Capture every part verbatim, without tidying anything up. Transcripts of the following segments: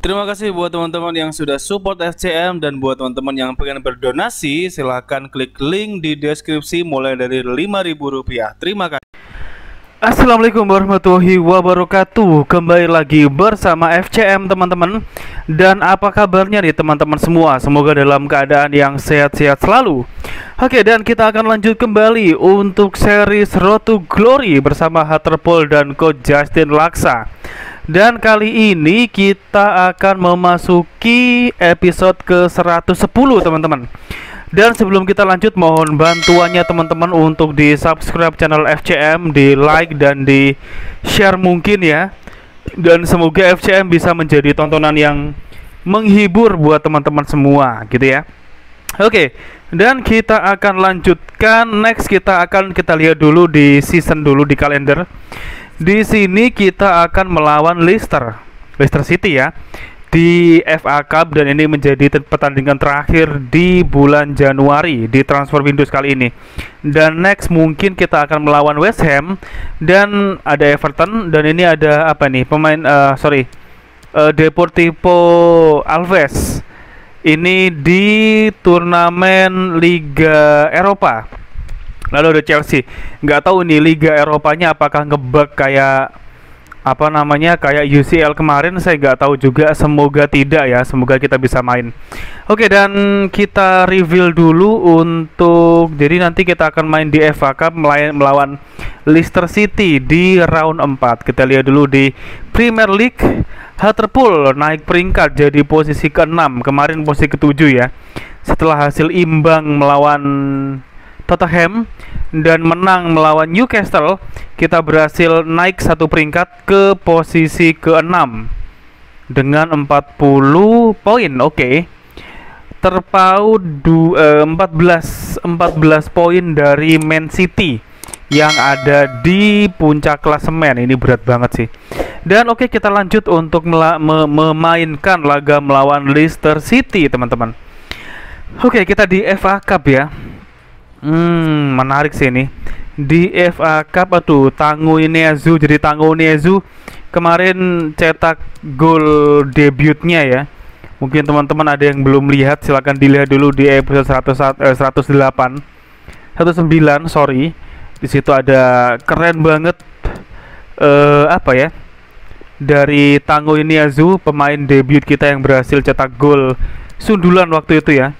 Terima kasih buat teman-teman yang sudah support F C M, dan buat teman-teman yang pengen berdonasi silahkan klik link di deskripsi mulai dari lima ribu rupiah. Terima kasih. Assalamualaikum warahmatullahi wabarakatuh. Kembali lagi bersama F C M teman-teman. Dan apa kabarnya nih teman-teman semua? Semoga dalam keadaan yang sehat-sehat selalu. Oke, dan kita akan lanjut kembali untuk series Road to Glory bersama Hartlepool dan Coach Justin Laksa. Dan kali ini kita akan memasuki episode ke seratus sepuluh teman-teman. Dan sebelum kita lanjut, mohon bantuannya teman-teman untuk di subscribe channel F C M, di like dan di share mungkin ya. Dan semoga F C M bisa menjadi tontonan yang menghibur buat teman-teman semua gitu ya. Oke, dan kita akan lanjutkan. Next kita akan kita lihat dulu di season dulu di kalender. Di sini kita akan melawan Leicester, Leicester City ya, di F A Cup, dan ini menjadi pertandingan terakhir di bulan Januari di transfer window kali ini. Dan next mungkin kita akan melawan West Ham, dan ada Everton, dan ini ada apa nih pemain uh, sorry uh, Deportivo Alaves, ini di turnamen Liga Eropa. Lalu ada Chelsea, nggak tahu nih Liga Eropanya apakah ngebug kayak apa namanya kayak U C L kemarin, saya nggak tahu juga. Semoga tidak ya, semoga kita bisa main. Oke, dan kita reveal dulu untuk, jadi nanti kita akan main di F A Cup melawan Leicester City di round empat. Kita lihat dulu di Premier League, Hartlepool naik peringkat jadi posisi keenam, kemarin posisi ketujuh ya, setelah hasil imbang melawan Tottenham dan menang melawan Newcastle. Kita berhasil naik satu peringkat ke posisi keenam dengan empat puluh poin. Oke, okay. Terpaut empat belas poin dari Man City yang ada di puncak klasemen. Ini berat banget sih. Dan oke, okay, kita lanjut untuk me memainkan laga melawan Leicester City teman-teman. Oke, okay, kita di F A Cup ya. Hmm, menarik sih ini. Di F A Cup aduh, Tanguy Nianzou. Jadi Tanguy Nianzou kemarin cetak gol debutnya ya. Mungkin teman-teman ada yang belum lihat, silahkan dilihat dulu di episode seratus delapan, seratus sembilan sorry. Di situ ada keren banget uh, apa ya, dari Tanguy Nianzou, pemain debut kita yang berhasil cetak gol sundulan waktu itu ya.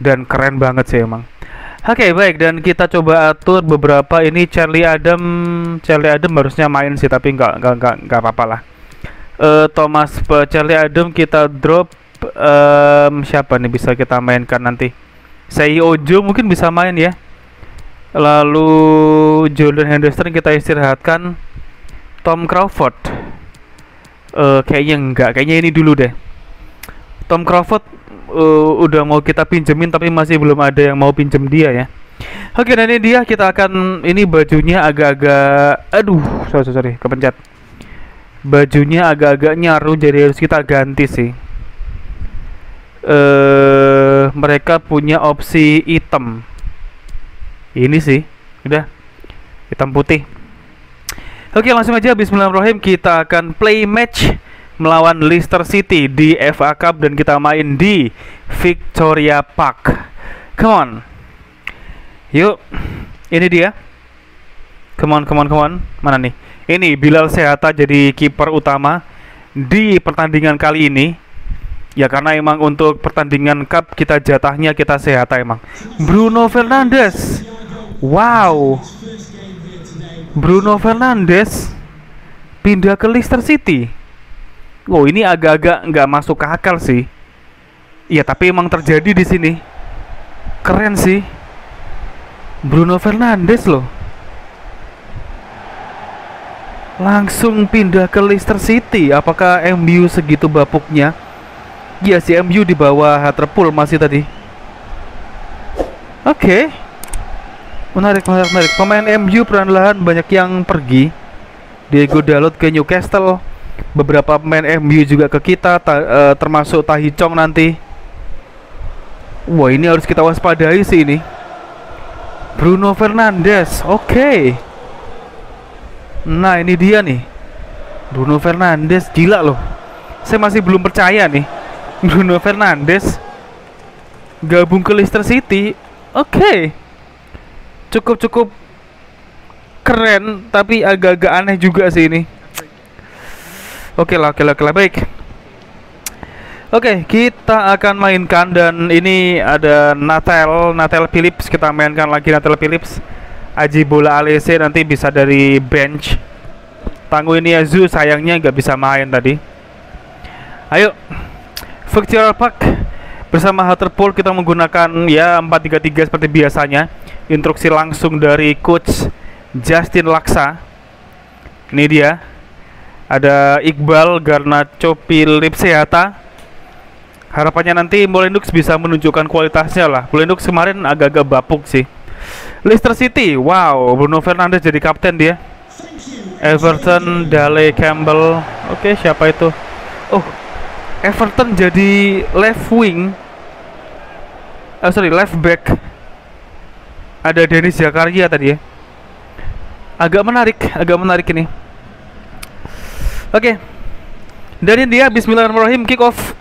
Dan keren banget sih emang. Oke, okay, baik, dan kita coba atur beberapa. Ini Charlie Adam, Charlie Adam harusnya main sih, tapi nggak nggak nggak apa-apa lah. Uh, Thomas uh, Charlie Adam kita drop. Um, siapa nih bisa kita mainkan nanti? Sei Ojo mungkin bisa main ya. Lalu Jordan Henderson kita istirahatkan. Tom Crawford uh, kayaknya enggak, kayaknya ini dulu deh. Tom Crawford Uh, udah mau kita pinjemin tapi masih belum ada yang mau pinjem dia ya. Oke, dan ini dia, kita akan, ini bajunya agak-agak, aduh sorry sorry kepencet, bajunya agak-agak nyaru, jadi harus kita ganti sih. Uh, mereka punya opsi hitam ini sih, udah hitam putih. Oke, langsung aja, bismillahirrahmanirrahim, kita akan play match melawan Leicester City di F A Cup, dan kita main di Victoria Park. Come on, yuk, ini dia. Come on, come on, come on. Mana nih? Ini Bilal Sehata jadi kiper utama di pertandingan kali ini. Ya karena emang untuk pertandingan cup kita jatahnya kita Sehata emang. Bruno Fernandes, wow, Bruno Fernandes pindah ke Leicester City. Wow, ini agak-agak nggak masuk ke akal sih. Iya, tapi emang terjadi di sini. Keren sih, Bruno Fernandes loh. Langsung pindah ke Leicester City. Apakah M U segitu bapuknya? Iya sih, M U di bawah Hartlepool masih tadi. Oke, okay. Menarik, menarik, menarik. Pemain M U perlahan-lahan banyak yang pergi. Diego Dalot ke Newcastle, beberapa pemain M U juga ke kita, ta uh, termasuk Tahi Chong nanti. Wah, ini harus kita waspadai sih ini. Bruno Fernandes, oke. Okay. Nah, ini dia nih. Bruno Fernandes gila loh. saya masih belum percaya nih. Bruno Fernandes gabung ke Leicester City, oke, okay. Cukup-cukup keren, tapi agak-agak aneh juga sih ini. Oke okay lah, oke okay lah, okay lah, baik. Oke, okay, kita akan mainkan, dan ini ada Nathael, Nathael Philips, kita mainkan lagi Nathael Philips. Ajibola Alese nanti bisa dari bench. Tanguy Nianzou sayangnya nggak bisa main tadi. Ayo, Victor Park bersama Hartlepool, kita menggunakan ya empat tiga tiga seperti biasanya. Instruksi langsung dari coach Justin Laksa. Ini dia. Ada Iqbal, Garnacho, Philips, Sehata. Harapannya nanti Melenduks bisa menunjukkan kualitasnya lah. Melenduks kemarin agak-agak bapuk sih. Leicester City, wow, Bruno Fernandes jadi kapten dia. Everton, Dale Campbell. Oke, okay, siapa itu? Oh, Everton jadi left wing. Oh, sorry, left back. Ada Dennis Zakaria tadi ya. Agak menarik, agak menarik ini. Oke, okay. Dari dia, bismillahirrahmanirrahim, kick off.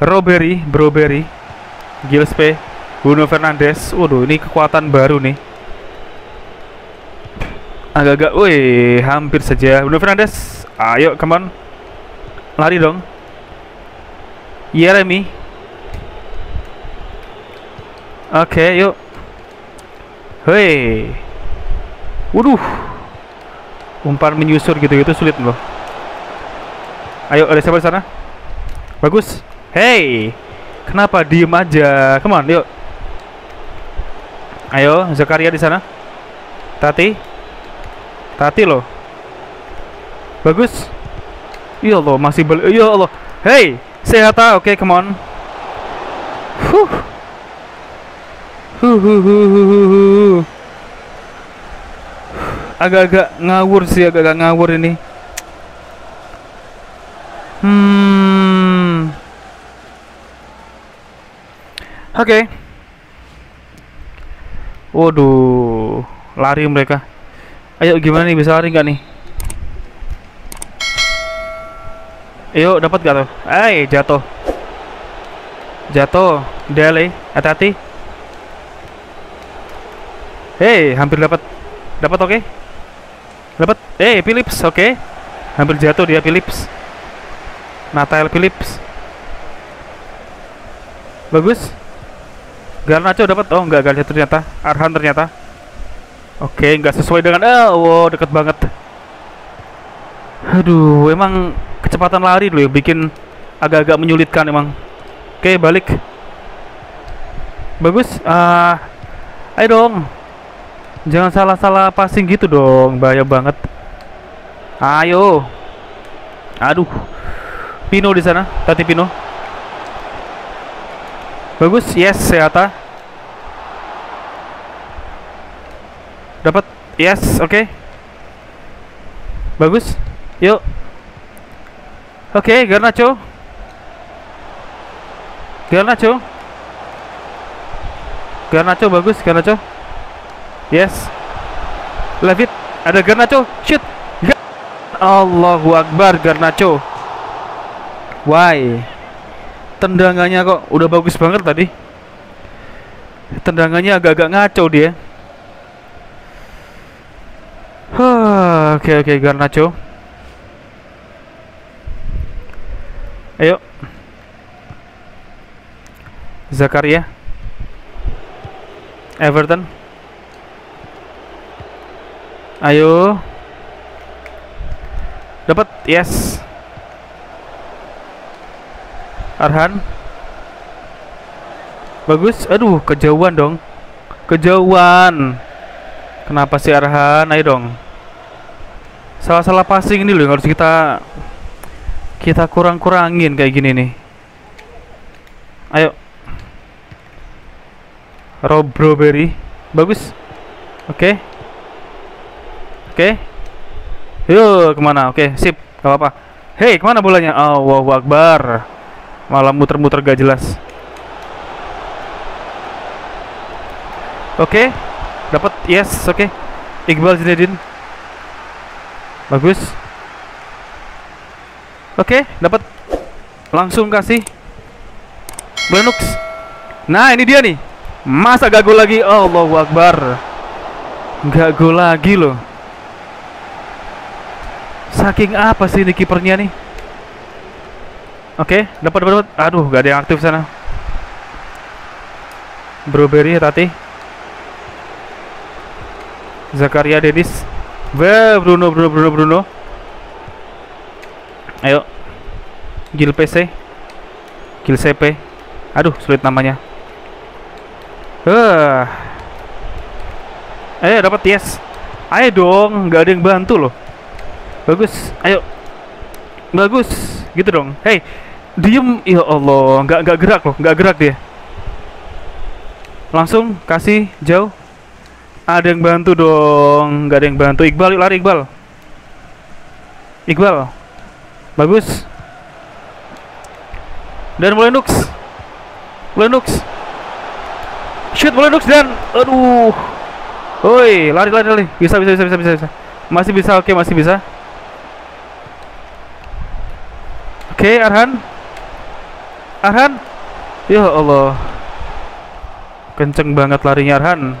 Robbery, Broberry, Gillespie, Bruno Fernandes. Waduh, ini kekuatan baru nih. Agak-agak, wih, hampir saja. Bruno Fernandes, ayo, come on, lari dong. Jeremy. Oke, okay, yuk. Hei. Waduh. Umpan menyusur gitu-gitu sulit loh. Ayo, ada siapa di sana? Bagus. Hey, kenapa diem aja? Come on, yuk. Ayo, Zakaria di sana. Tati, Tati loh. Bagus. Ya Allah, masih bel. Ya Allah. Hey, Sehata. Oke, okay, come on. Huh. Huh, huh, huh, huh, huh. Agak-agak ngawur sih, agak-agak ngawur ini. Hmm. Oke. Okay. Waduh, lari mereka. Ayo gimana nih, bisa lari nggak nih? Ayo, dapat gak tuh? Eh, jatuh. Jatuh, Dele, hati-hati. Hei, hampir dapat. Dapat oke. Okay. Dapat. Eh, hey, Philips, oke. Okay. Hampir jatuh dia Philips. Nathael Philips. Bagus. Garnacho dapat. Oh, enggak, enggak jatuh ternyata. Arhan ternyata. Oke, okay, enggak sesuai dengan. Oh, wow, deket banget. Aduh, emang kecepatan lari dulu ya, bikin agak-agak menyulitkan emang. Oke, okay, balik. Bagus. Ah, uh, ayo dong. Jangan salah-salah passing gitu dong, bahaya banget. Ayo. Aduh. Pino di sana, Tati Pino. Bagus, yes, Sehata. Dapat, yes, oke. Okay. Bagus, yuk. Oke, okay, Garnacho. Garnacho. Garnacho, bagus, Garnacho. Yes. Levitt, ada Garnacho, shoot. G Allahu Akbar, Garnacho. Why? Tendangannya kok udah bagus banget tadi. Tendangannya agak-agak ngaco dia. Huh, oke oke, Garnacho. Ayo. Zakaria. Everton. Ayo. Dapat, yes. Arhan. Bagus. Aduh, kejauhan dong. Kejauhan. Kenapa sih Arhan? Ayo dong. Salah-salah passing ini loh yang harus kita kita kurang-kurangin kayak gini nih. Ayo. Rob Broberry. Bagus. Oke. Okay. Oke. Okay. Yuk, kemana? Oke, okay, sip. Gak apa-apa. Hei, kemana bolanya? Allahu Akbar. Malah muter-muter gak jelas. Oke, okay. Dapat, yes, oke. Okay. Iqbal Zinedine. Bagus. Oke, okay, dapat. Langsung kasih Melenduks. Nah ini dia nih. Masa gak gol lagi. Oh, Allahu Akbar. Gak gol lagi loh. Saking apa sih ini kipernya nih. Oke, dapat dapat. Aduh, gak ada yang aktif sana. Broberry, hati-hati. Zakaria Dennis. Wah, Bruno Bruno Bruno Bruno. Ayo. Gil P C. Gil C P. Aduh, sulit namanya. Huh. Ayo dapat yes. Ayo dong, nggak ada yang bantu loh. Bagus, ayo. Bagus, gitu dong. Hey, diem. Ya Allah, nggak nggak gerak loh, nggak gerak dia. Langsung kasih jauh. Ada yang bantu dong, nggak ada yang bantu. Iqbal, yuk lari Iqbal. Iqbal, bagus. Dan Melenduks, Melenduks. Shoot Melenduks dan aduh. Oi, lari lari lari. Bisa bisa bisa bisa bisa bisa. Masih bisa, oke, okay, masih bisa. Oke, okay, Arhan. Arhan. Ya Allah. Kenceng banget larinya Arhan.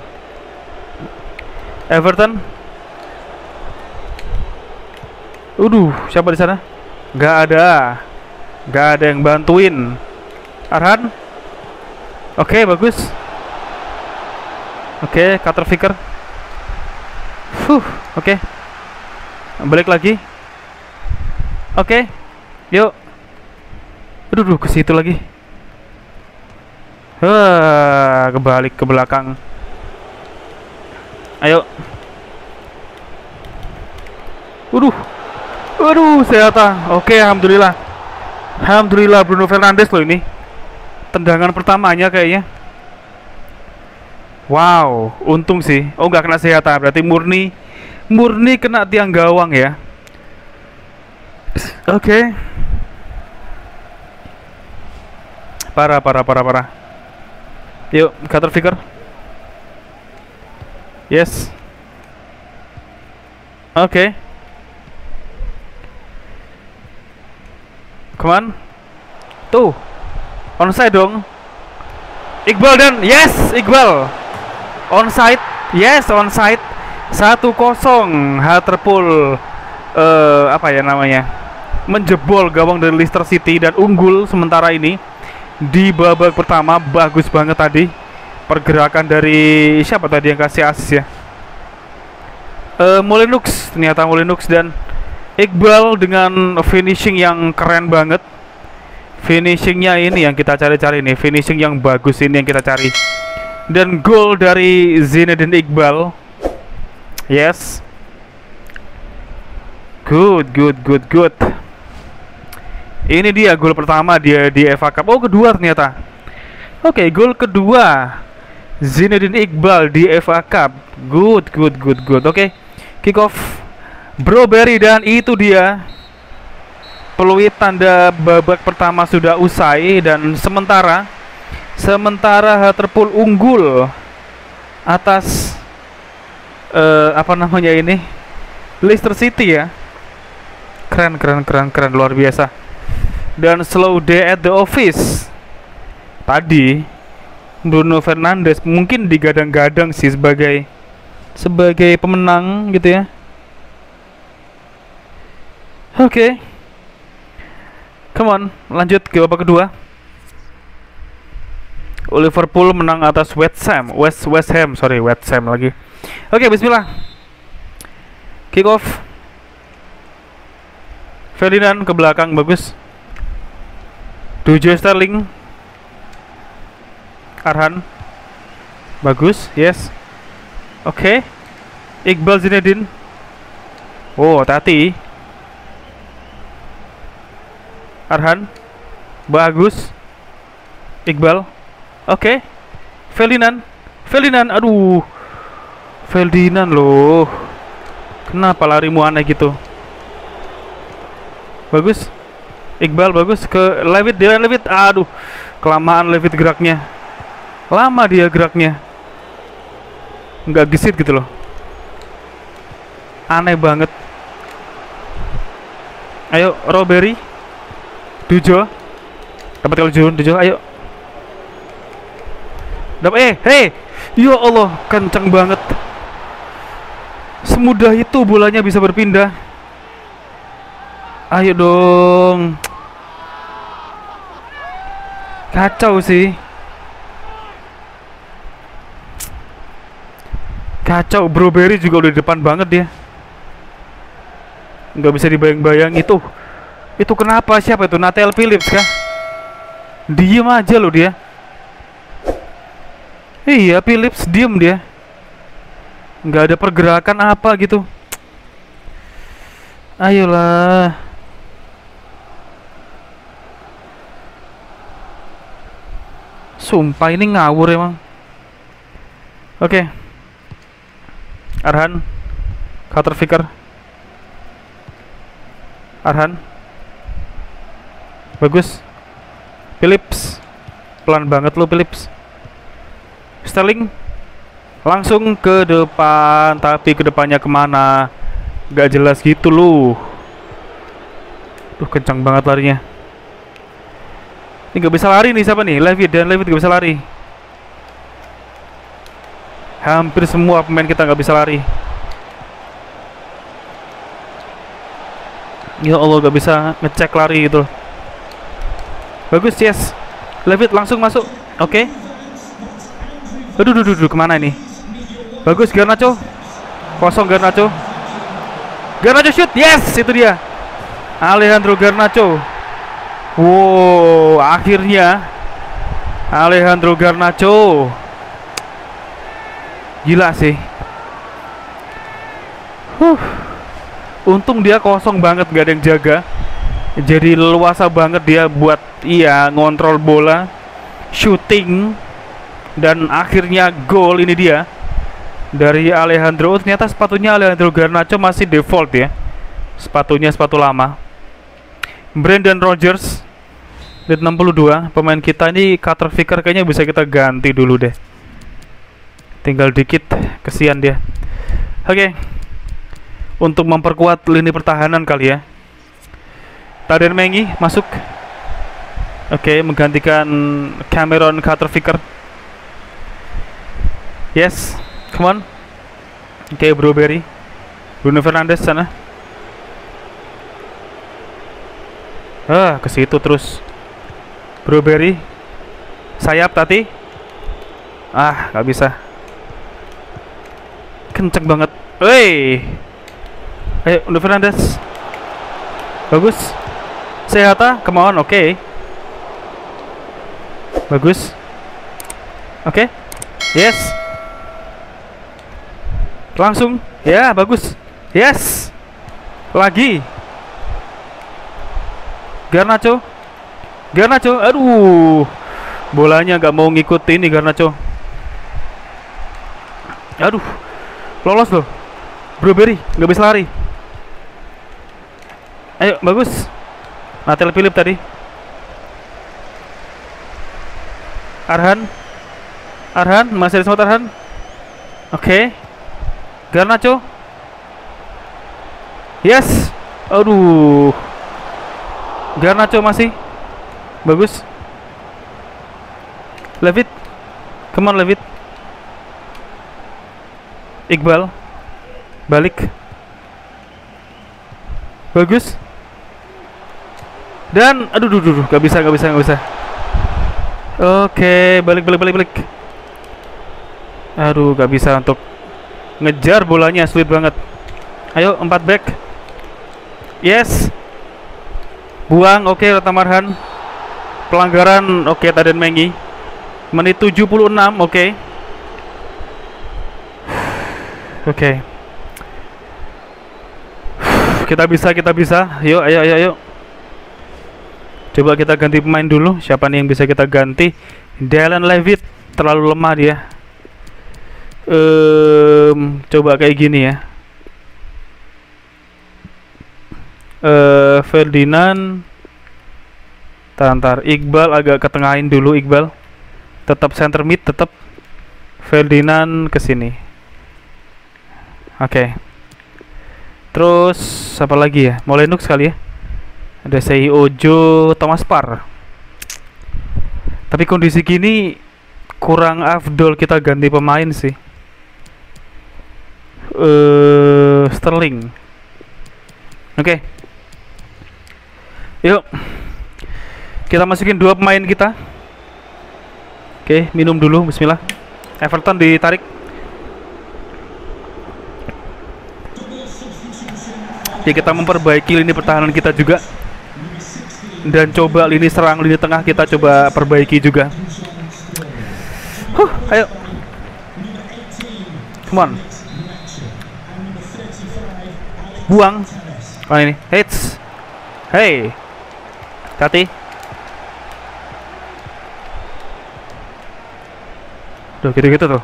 Everton. Aduh, siapa di sana? Nggak ada. Nggak ada yang bantuin. Arhan. Oke, okay, bagus. Oke, okay, Kuterfiker. Huh, oke. Okay. Balik lagi. Oke. Okay. Yuk. Aduh, aduh, ke situ lagi. Wah, kebalik ke belakang. Ayo. Aduh. Aduh, sehatah. Oke, okay, alhamdulillah. Alhamdulillah Bruno Fernandes loh ini. Tendangan pertamanya kayaknya. Wow, untung sih. Oh, nggak kena sehat, berarti murni, murni kena tiang gawang ya. Oke. Okay. Parah, parah, parah, parah. Yuk, Kuterfiker. Yes. Oke. Okay. Come on. Tuh, onside dong. Iqbal dan yes, Iqbal. Onside, yes onside. Satu kosong Hartlepool uh, apa ya namanya, menjebol gawang dari Leicester City dan unggul sementara ini di babak pertama. Bagus banget tadi pergerakan dari siapa tadi yang kasih asis ya, uh, Melenduks, ternyata Melenduks dan Iqbal dengan finishing yang keren banget. Finishingnya ini yang kita cari-cari nih, finishing yang bagus ini yang kita cari. Dan gol dari Zinedine Iqbal. Yes. Good, good, good, good. Ini dia gol pertama dia di F A Cup. Oh, kedua ternyata. Oke, okay, gol kedua Zinedine Iqbal di F A Cup. Good, good, good, good. Oke, okay. Kick off Broberry dan itu dia. Peluit tanda babak pertama sudah usai dan sementara Sementara Hartlepool unggul atas uh, apa namanya ini, Leicester City ya. Keren, keren, keren, keren, luar biasa. Dan slow day at the office tadi Bruno Fernandes mungkin digadang-gadang sih sebagai sebagai pemenang gitu ya. Oke, okay. Come on, lanjut ke babak kedua. Liverpool menang atas West Ham, West West Ham, sorry West Ham lagi. Oke, okay, bismillah. Kick off. Ferdinand ke belakang, bagus. Tujuh Sterling. Arhan. Bagus, yes. Oke. Okay. Iqbal Zinedine. Oh, hati-hati. Arhan. Bagus. Iqbal. Oke, okay. Ferdinand, Ferdinand, aduh, Ferdinand loh, kenapa larimu aneh gitu? Bagus, Iqbal bagus ke Levitt, Dylan Levitt, aduh, kelamaan Levitt geraknya, lama dia geraknya, nggak gesit gitu loh, aneh banget. Ayo, Robbery, Dujo, Dapat kali tujuh, ayo. Dapat, eh, hei. Ya Allah, kencang banget. Semudah itu bolanya bisa berpindah. Ayo dong. Kacau sih. Kacau, Broberry juga udah di depan banget dia. Nggak bisa dibayang-bayang itu. Itu kenapa? Siapa itu? Nathael Philips kah? Diem aja loh dia. Iya, Philips diem dia. Nggak ada pergerakan apa gitu. Ayolah. Sumpah ini ngawur emang. Oke. Okay. Arhan, Kuterfiker, Arhan, bagus, Philips, pelan banget lo Philips, Sterling, langsung ke depan, tapi ke depannya kemana? Gak jelas gitu lo. Tuh kencang banget larinya. Ini gak bisa lari nih siapa nih? Levitt, dan Levitt gak bisa lari. Hampir semua pemain kita nggak bisa lari. Ya Allah, nggak bisa ngecek lari itu. Bagus, yes. Levitt langsung masuk. Oke. Okay. Aduh, aduh, aduh, kemana ini? Bagus, Garnacho. Kosong Garnacho. Garnacho shoot, yes, itu dia. Alejandro Garnacho. Wow, akhirnya Alejandro Garnacho. Gila sih. Huh. Untung dia kosong banget, gak ada yang jaga. Jadi leluasa banget dia buat iya ngontrol bola, shooting, dan akhirnya gol. Ini dia dari Alejandro. Ternyata sepatunya Alejandro Garnacho masih default ya. Sepatunya sepatu lama. Brandon Rodgers di enam puluh dua. Pemain kita ini Kuterfiker kayaknya bisa kita ganti dulu deh. Tinggal dikit, kesian dia. Oke, okay. Untuk memperkuat lini pertahanan kali ya. Tarin Mengi masuk. Oke, okay, menggantikan Cameron Kuterfiker. Yes, come on. Oke, okay, Broberry, Bruno Fernandes sana. Ah, ke situ terus. Broberry, sayap tadi. Ah, nggak bisa. Kenceng banget. Woi. Ayo, Luke Melenduks. Bagus. Sehata, kemauan, oke. Okay. Bagus. Oke. Okay. Yes. Langsung. Ya, yeah, bagus. Yes. Lagi. Garnacho. Garnacho. Aduh. Bolanya nggak mau ngikutin nih Garnacho. Aduh. Lolos loh. Broberry nggak bisa lari. Ayo, bagus. Nathael Philips tadi. Arhan. Arhan, masih ada sempat Arhan. Oke. Okay. Garnacho. Yes. Aduh. Garnacho masih. Bagus. Levitt. Come on Levitt. Iqbal balik, bagus, dan aduh, aduh, aduh, gak bisa, gak bisa, gak bisa. Oke, okay, balik, balik, balik, balik. Aduh, gak bisa untuk ngejar bolanya, sulit banget. Ayo, empat back, yes, buang. Oke, okay, Pratama Arhan, pelanggaran. Oke, okay, Tarin Mengi, menit tujuh puluh enam. Oke. Okay. Oke, okay. Kita bisa, kita bisa. Yuk, ayo, ayo, ayo. Coba kita ganti pemain dulu. Siapa nih yang bisa kita ganti? Dylan Levitt, terlalu lemah dia. Um, coba kayak gini ya. Uh, Ferdinand, tantar Iqbal agak ketengahin dulu. Iqbal, tetap center mid, tetap Ferdinand kesini. Oke, okay. Terus apa lagi ya? Melenduks kali ya. Ada C E O Jo Thomas Parr. Tapi kondisi gini kurang afdol kita ganti pemain sih. Uh, Sterling. Oke. Okay. Yuk. Kita masukin dua pemain kita. Oke, okay, minum dulu, bismillah. Everton ditarik. Oke, okay, kita memperbaiki lini pertahanan kita juga. Dan coba lini serang, lini tengah kita coba perbaiki juga. Huh, ayo. Come on. Buang. Oh ini, hits. Hey. Hati. Tuh gitu-gitu tuh.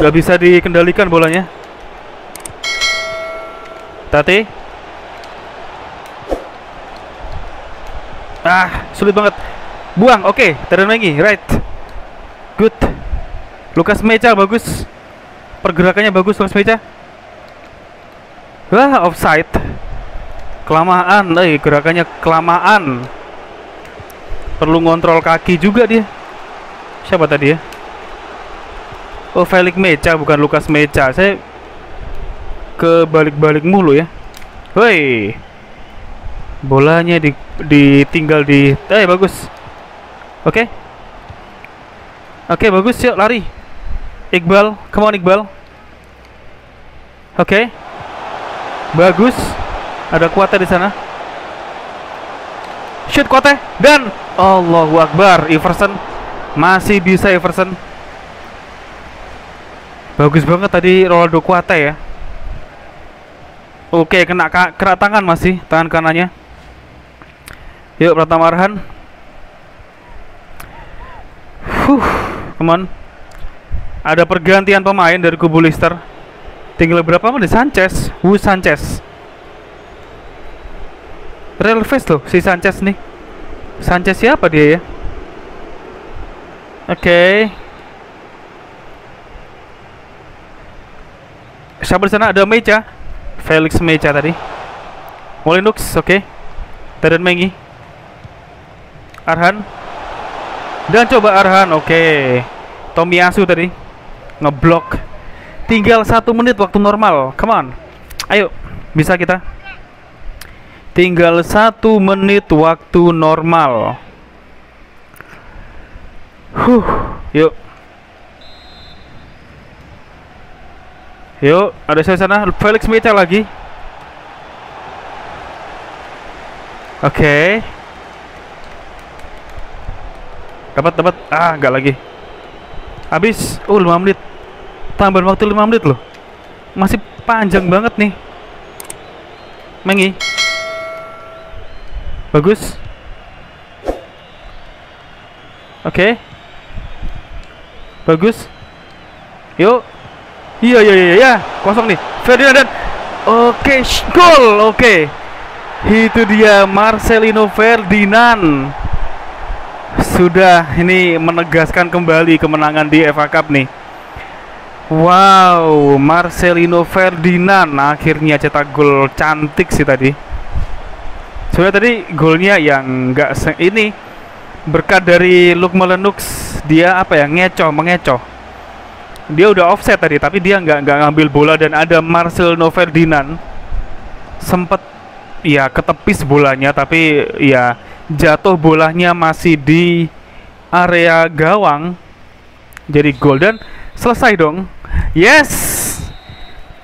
Gak bisa dikendalikan bolanya. Hati. Ah, sulit banget. Buang. Oke, okay. Tarin Mengi, right. Good. Lukas Mecha bagus. Pergerakannya bagus Lukas Mecha. Wah, offside. Kelamaan, eh gerakannya kelamaan. Perlu ngontrol kaki juga dia. Siapa tadi ya? Oh, Felix Mecha bukan Lukas Mecha. Saya kebalik-balik mulu ya. Woi. Bolanya di ditinggal di eh bagus. Oke. Okay. Oke, okay, bagus, yuk lari. Iqbal, come on Iqbal. Oke. Okay. Bagus. Ada Kwateh di sana. Shoot Kwateh dan Allahu Akbar, Everson masih bisa. Everson bagus banget tadi Ronaldo Kwateh ya. Oke, kena kena tangan masih, tangan kanannya. Yuk Pratama Arhan. Huh, come on. Ada pergantian pemain dari kubu Leicester. Tinggal berapa menit Sanchez? Wu Sanchez. Real face loh si Sanchez nih. Sanchez siapa dia ya? Oke. Okay. Siapa di sana? Ada Mecha. Felix Mecha tadi. Melenduks, oke. Okay. Tarin Mengi. Arhan. Dan coba Arhan, oke. Okay. Tomiyasu tadi ngeblok. Tinggal satu menit waktu normal. Come on. Ayo, bisa kita. Tinggal satu menit waktu normal. Huh, yuk. Yuk, ada saya sana. Felix Mecha lagi. Oke. Okay. Dapat, dapat. Ah, nggak lagi. Habis. Oh, lima menit. Tambahan waktu lima menit loh. Masih panjang banget nih. Mengi. Bagus. Oke. Okay. Bagus. Yuk. Iya, iya, iya, iya. Kosong nih. Ferdinan. Oke, okay. Gol. Oke. Okay. Itu dia Marselino Ferdinan. Sudah ini menegaskan kembali kemenangan di F A Cup nih. Wow, Marselino Ferdinan akhirnya cetak gol cantik sih tadi. Soalnya tadi golnya yang enggak ini berkat dari Luke Melenduks. Dia apa ya, ngecoh, mengecoh. Dia udah offset tadi tapi dia nggak nggak ngambil bola dan ada Marselino Ferdinan sempet ya ketepis bolanya tapi ya jatuh bolanya masih di area gawang. Jadi gol dan selesai dong. Yes.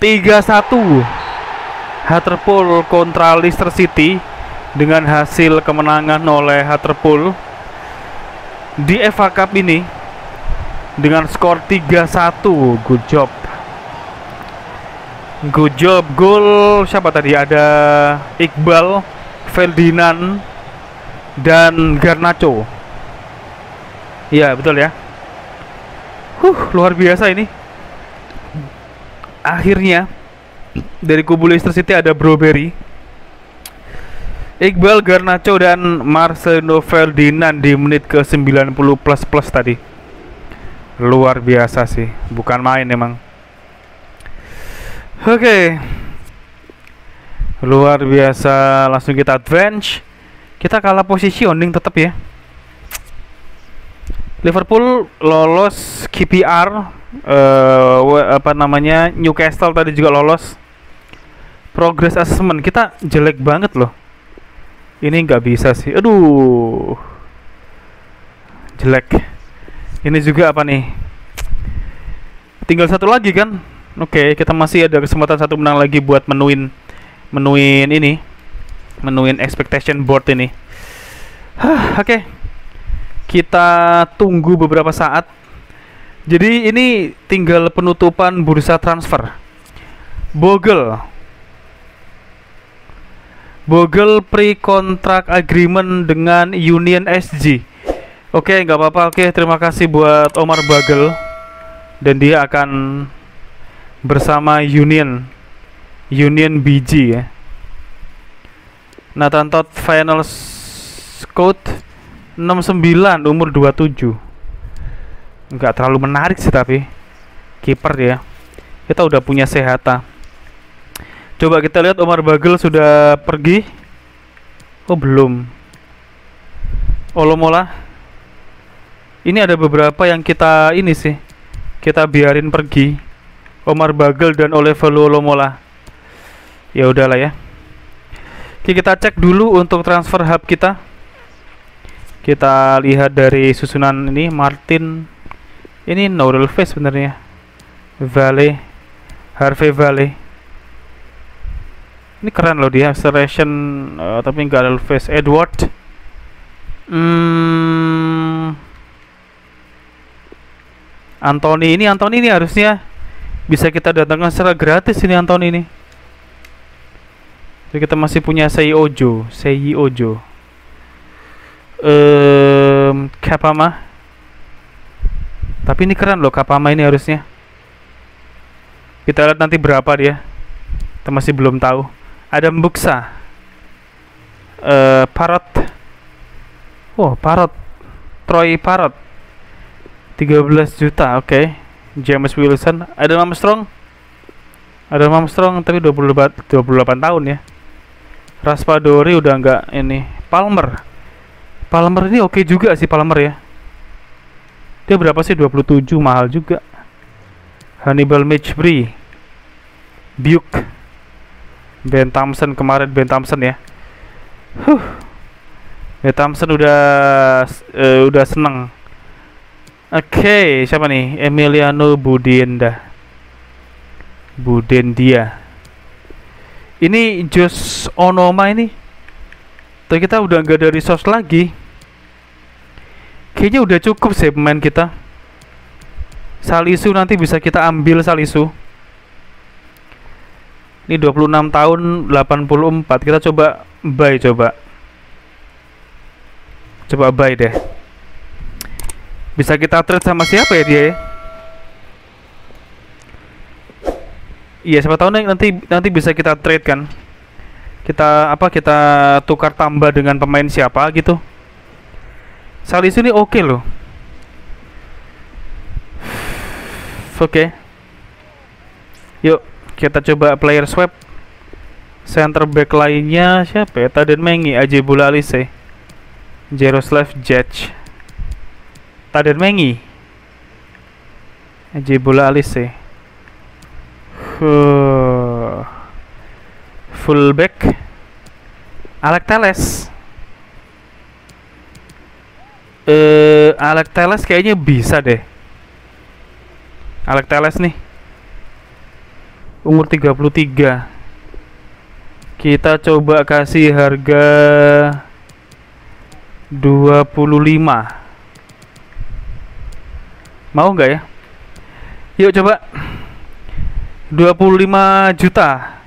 tiga satu Hartlepool kontra Leicester City. Dengan hasil kemenangan oleh Hartlepool di F A Cup ini dengan skor tiga satu. Good job. Good job. Gol siapa tadi? Ada Iqbal, Ferdinan, dan Garnacho. Iya, betul ya. Huh, luar biasa ini. Akhirnya dari kubu Leicester City ada Brobery, Iqbal, Garnacho, dan Marselino Ferdinan di menit ke sembilan puluh plus plus tadi. Luar biasa sih, bukan main emang. Oke, okay. Luar biasa. Langsung kita advance. Kita kalah positioning tetap ya. Liverpool lolos K P R, uh, apa namanya, Newcastle tadi juga lolos. Progress assessment kita jelek banget loh. Ini nggak bisa sih, aduh, jelek. Ini juga apa nih? Tinggal satu lagi kan? Oke, okay, kita masih ada kesempatan satu menang lagi buat menuin, menuin ini, menuin expectation board ini. Oke. Okay. Kita tunggu beberapa saat. Jadi ini tinggal penutupan bursa transfer. Bogle Bogle pre-contract agreement dengan Union S G. Oke, nggak apa-apa. Oke, terima kasih buat Omar Bogle. Dan dia akan bersama Union Union B G ya. Nathan Todd final scout enam puluh sembilan, umur dua puluh tujuh. Enggak terlalu menarik sih, tapi kiper ya. Kita udah punya Sehata. Coba kita lihat, Omar Bogle sudah pergi. Oh, belum. Olomola. Ini ada beberapa yang kita ini sih. Kita biarin pergi. Omar Bogle dan Olevelu Olomola. Ya udahlah ya. Oke, kita cek dulu untuk transfer hub kita. Kita lihat dari susunan ini, Martin ini Nourel Face sebenarnya, Vale, Harvey Vale. Ini keren loh dia, Selection uh, tapi nggak ada Face. Edward, hmm. Anthony ini, Anthony ini harusnya bisa kita datangkan secara gratis ini, Anthony ini. Jadi kita masih punya Sei Ojo, Sei Ojo. Um, Kapama, tapi ini keren loh Kapama ini harusnya. Kita lihat nanti berapa dia, kita masih belum tahu. Ada Mbuksa, uh, Parrot, oh Parrot, Troy Parrot, tiga belas juta, oke. Okay. James Wilson, ada Armstrong, ada Armstrong tapi dua puluh delapan tahun ya. Raspadori udah nggak ini. Palmer. Palmer ini oke okay juga sih, Palmer ya. Dia berapa sih? dua puluh tujuh, mahal juga. Hannibal Mejbri, Buke, Ben Thompson kemarin, Ben Thompson ya. Huh. Ben Thompson udah uh, udah seneng. Oke, okay, siapa nih? Emiliano Budienda. Budendia. Ini Jos Onoma ini. Tapi kita udah nggak ada resource lagi. Kayaknya udah cukup sih pemain kita. Salisu nanti bisa kita ambil, Salisu. Ini dua puluh enam tahun, delapan puluh empat. Kita coba buy, coba. Coba buy deh. Bisa kita trade sama siapa ya dia ya? Iya, siapa tahu nanti nanti bisa kita trade kan. Kita apa kita tukar tambah dengan pemain siapa gitu. Salisu ini oke okay loh. Oke. Okay. Yuk, kita coba player swap. Center back lainnya siapa ya? Tarin Mengi, Ajibola Alese, Jaroslav Jec. Tarin Mengi. Ajibola Alese. Huh. Fullback Alex Telles. Eh, Alex Telles kayaknya bisa deh. Alex Telles nih. Umur tiga puluh tiga. Kita coba kasih harga dua puluh lima. Mau nggak ya? Yuk coba. dua puluh lima juta.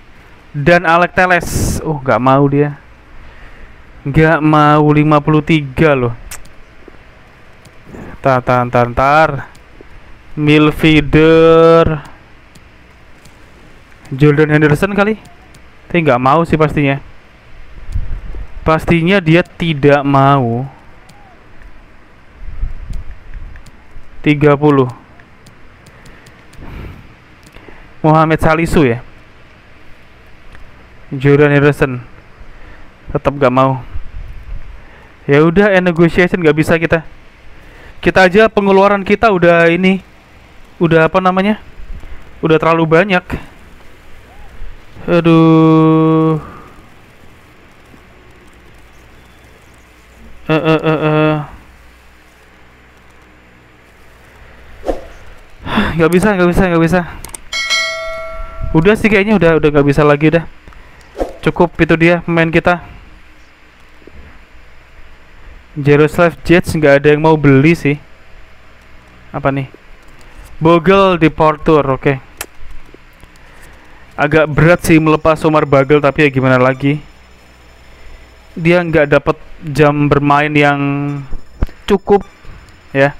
Dan Alex Telles, oh nggak mau dia, nggak mau. Lima puluh tiga loh. Tar tar tar tar Milfieder, Jordan Henderson kali, tapi nggak mau sih pastinya. Pastinya dia tidak mau. Tiga puluh Mohamed Salisu ya, Jordan Henderson tetap gak mau. Ya udah, negotiation gak bisa kita. Kita aja pengeluaran kita udah ini, udah apa namanya, udah terlalu banyak. Aduh. Eh eh eh eh. Gak bisa, gak bisa, gak bisa. Udah sih kayaknya udah udah gak bisa lagi dah. Cukup itu dia pemain kita. Jaroslav Jets nggak ada yang mau beli sih. Apa nih? Bogle di Portur, oke. Okay. Agak berat sih melepas Omar Bogle, tapi ya gimana lagi. Dia nggak dapat jam bermain yang cukup, ya.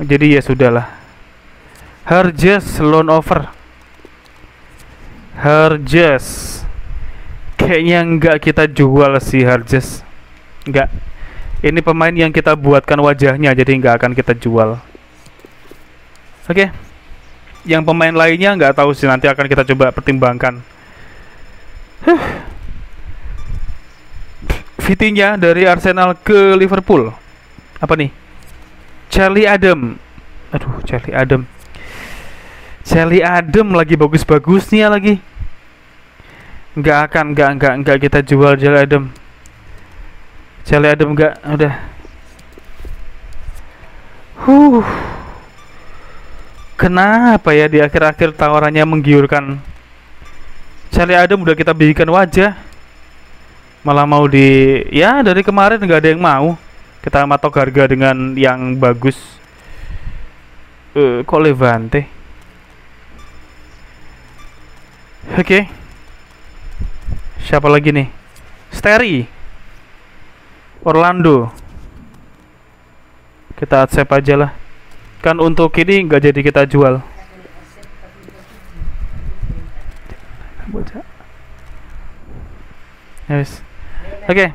Jadi ya sudahlah. Harjes loan over. Harjes. Kayaknya nggak kita jual sih Harjes. Nggak. Ini pemain yang kita buatkan wajahnya, jadi nggak akan kita jual. Oke, okay. Yang pemain lainnya nggak tahu sih, nanti akan kita coba pertimbangkan. Huh. Fittingnya dari Arsenal ke Liverpool. Apa nih? Charlie Adam. Aduh, Charlie Adam. Charlie Adam lagi bagus-bagusnya lagi. Nggak akan, nggak, nggak, nggak kita jual Charlie Adam. Charlie Adam enggak, udah. Huh. Kenapa ya di akhir-akhir tawarannya menggiurkan? Charlie Adam udah kita berikan wajah, malah mau di, ya dari kemarin nggak ada yang mau. Kita matok harga dengan yang bagus. Eh, kok Levante? Oke. Okay. Siapa lagi nih? Steri. Orlando kita accept aja lah, kan untuk ini nggak jadi kita jual. Yes. Oke, okay.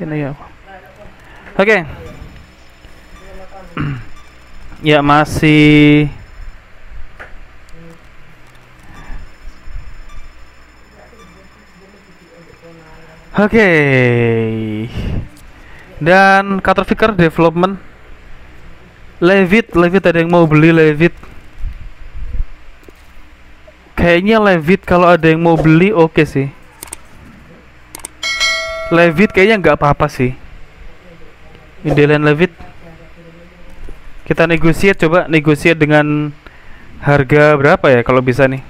Ini ya, oke, okay. Ya masih oke, okay. Dan Kuterfiker development. Levitt, Levitt ada yang mau beli Levitt. Kayaknya Levitt kalau ada yang mau beli oke okay sih. Levitt kayaknya nggak apa-apa sih. Dylan Levitt. Kita negosiasi, coba negosiasi dengan harga berapa ya kalau bisa nih.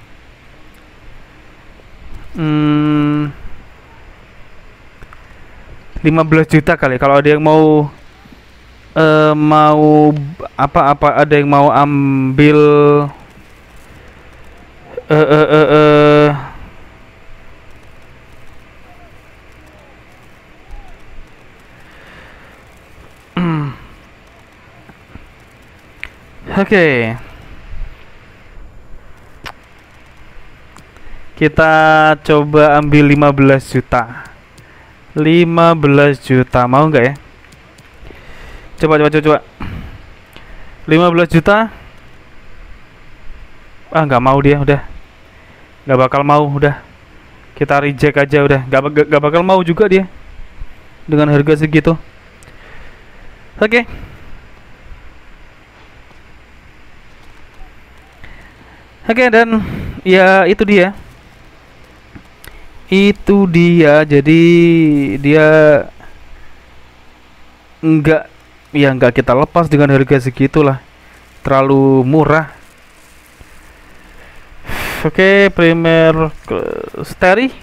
Hmm. lima belas juta kali kalau ada yang mau uh, mau apa-apa, ada yang mau ambil eh uh, uh, uh, uh. Oke, okay. Kita coba ambil lima belas juta. lima belas juta mau nggak ya? Coba coba coba. coba. lima belas juta. Ah, nggak mau dia, udah. Nggak bakal mau, udah. Kita reject aja udah. Nggak nggak bakal mau juga dia dengan harga segitu. Oke. Okay. Oke, okay, dan ya itu dia. Itu dia, jadi dia enggak, ya enggak kita lepas dengan harga segitulah, terlalu murah. Oke, okay, Premier Steri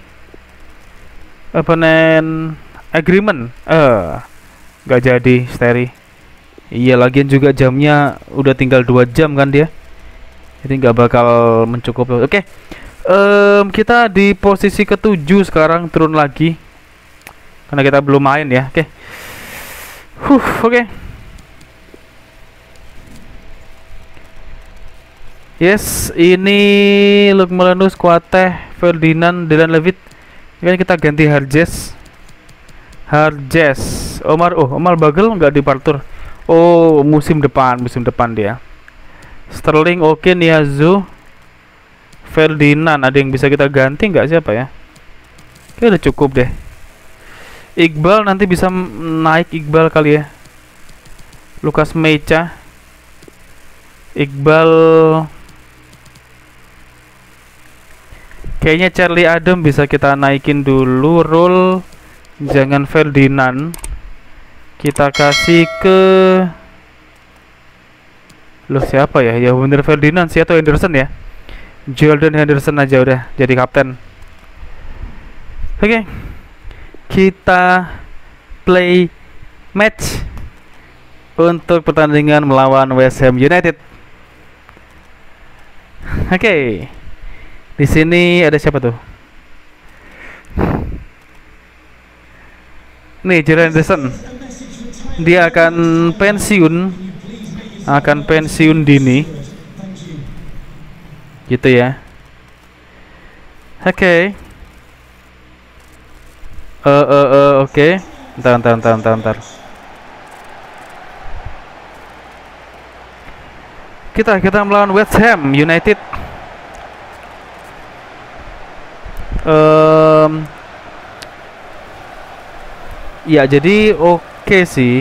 opponent agreement, eh enggak jadi Steri. Iya, lagian juga jamnya udah tinggal dua jam kan dia, jadi nggak bakal mencukupi. Oke, okay. Um, kita di posisi ketujuh sekarang, turun lagi karena kita belum main ya. Oke, okay. Huh, oke, okay. Yes, ini Luke Melenduks, Kwateh, Ferdinand, Dylan Levitt. Ini kita ganti Harjes. Harjes, Omar, oh Omar Bogle nggak di Partur. Oh musim depan, musim depan dia. Sterling, oke, okay. Nianzou, Ferdinand, ada yang bisa kita ganti nggak, siapa ya? Kayaknya udah cukup deh. Iqbal nanti bisa naik Iqbal kali ya. Lukas Mecha, Iqbal, kayaknya Charlie Adam bisa kita naikin dulu. Rule jangan Ferdinand, kita kasih ke loh siapa ya? Ya bener Ferdinand sih atau Henderson ya? Jordan Henderson aja udah jadi kapten. Oke, okay. Kita play match untuk pertandingan melawan West Ham United. Oke, okay. Di sini ada siapa tuh? Nih Jordan Henderson, dia akan pensiun, akan pensiun dini, gitu ya. Oke, eh eh eh oke, ntar ntar ntar ntar ntar. Kita kita melawan West Ham United. Um, ya jadi oke okay sih.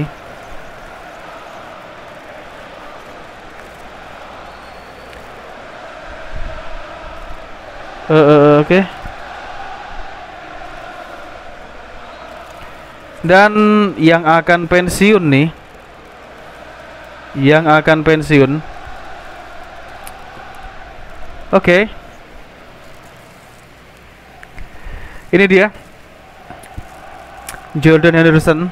Uh, uh, oke. Okay. Dan yang akan pensiun nih, yang akan pensiun. Oke. Okay. Ini dia Jordan Henderson.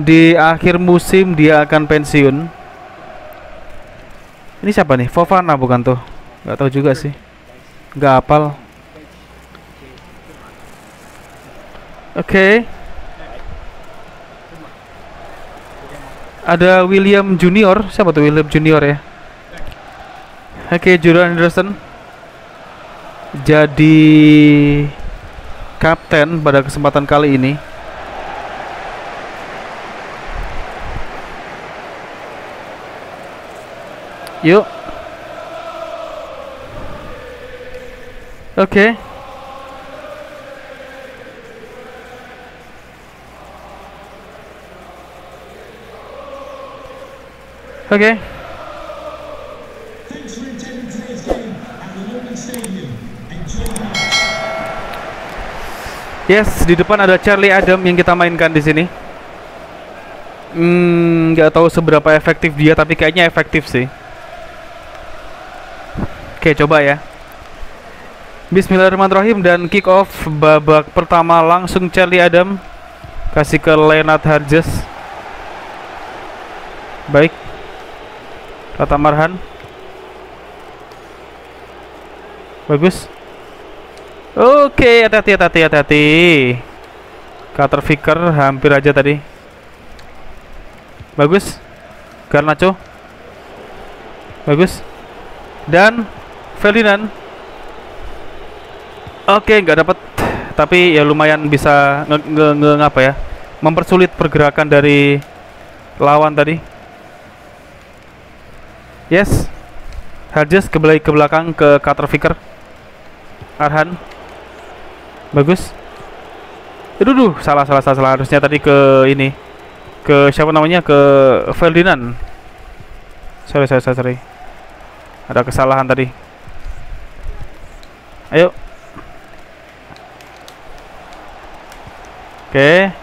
Di akhir musim dia akan pensiun. Ini siapa nih? Fofana bukan tuh? Gak tahu juga sih, gak hafal. Oke okay. Ada William Junior. Siapa tuh William Junior ya? Oke okay, Jordan Henderson jadi kapten pada kesempatan kali ini. Yuk. Oke. Okay. Oke. Okay. Yes, di depan ada Charlie Adam yang kita mainkan di sini. Hmm, nggak tahu seberapa efektif dia, tapi kayaknya efektif sih. Oke, coba ya. Bismillahirrahmanirrahim, dan kick off babak pertama langsung Charlie Adam kasih ke Leonard Harjes. Baik, Pratama Arhan. Bagus. Oke, okay, hati-hati, hati-hati, hati-hati. Kuterfiker hampir aja tadi. Bagus. Garnacho. Bagus. Dan Ferdinand. Oke, okay, nggak dapat. Tapi ya lumayan bisa nge-nge-ngapa ya? Mempersulit pergerakan dari lawan tadi. Yes. Harjes ke belakang ke Kuterfiker. Arhan. Bagus. Aduh, duh, salah, salah, salah, salah. Harusnya tadi ke ini, ke siapa namanya, ke Ferdinand. Sorry, sorry, sorry, sorry. Ada kesalahan tadi. Ayo. Oke.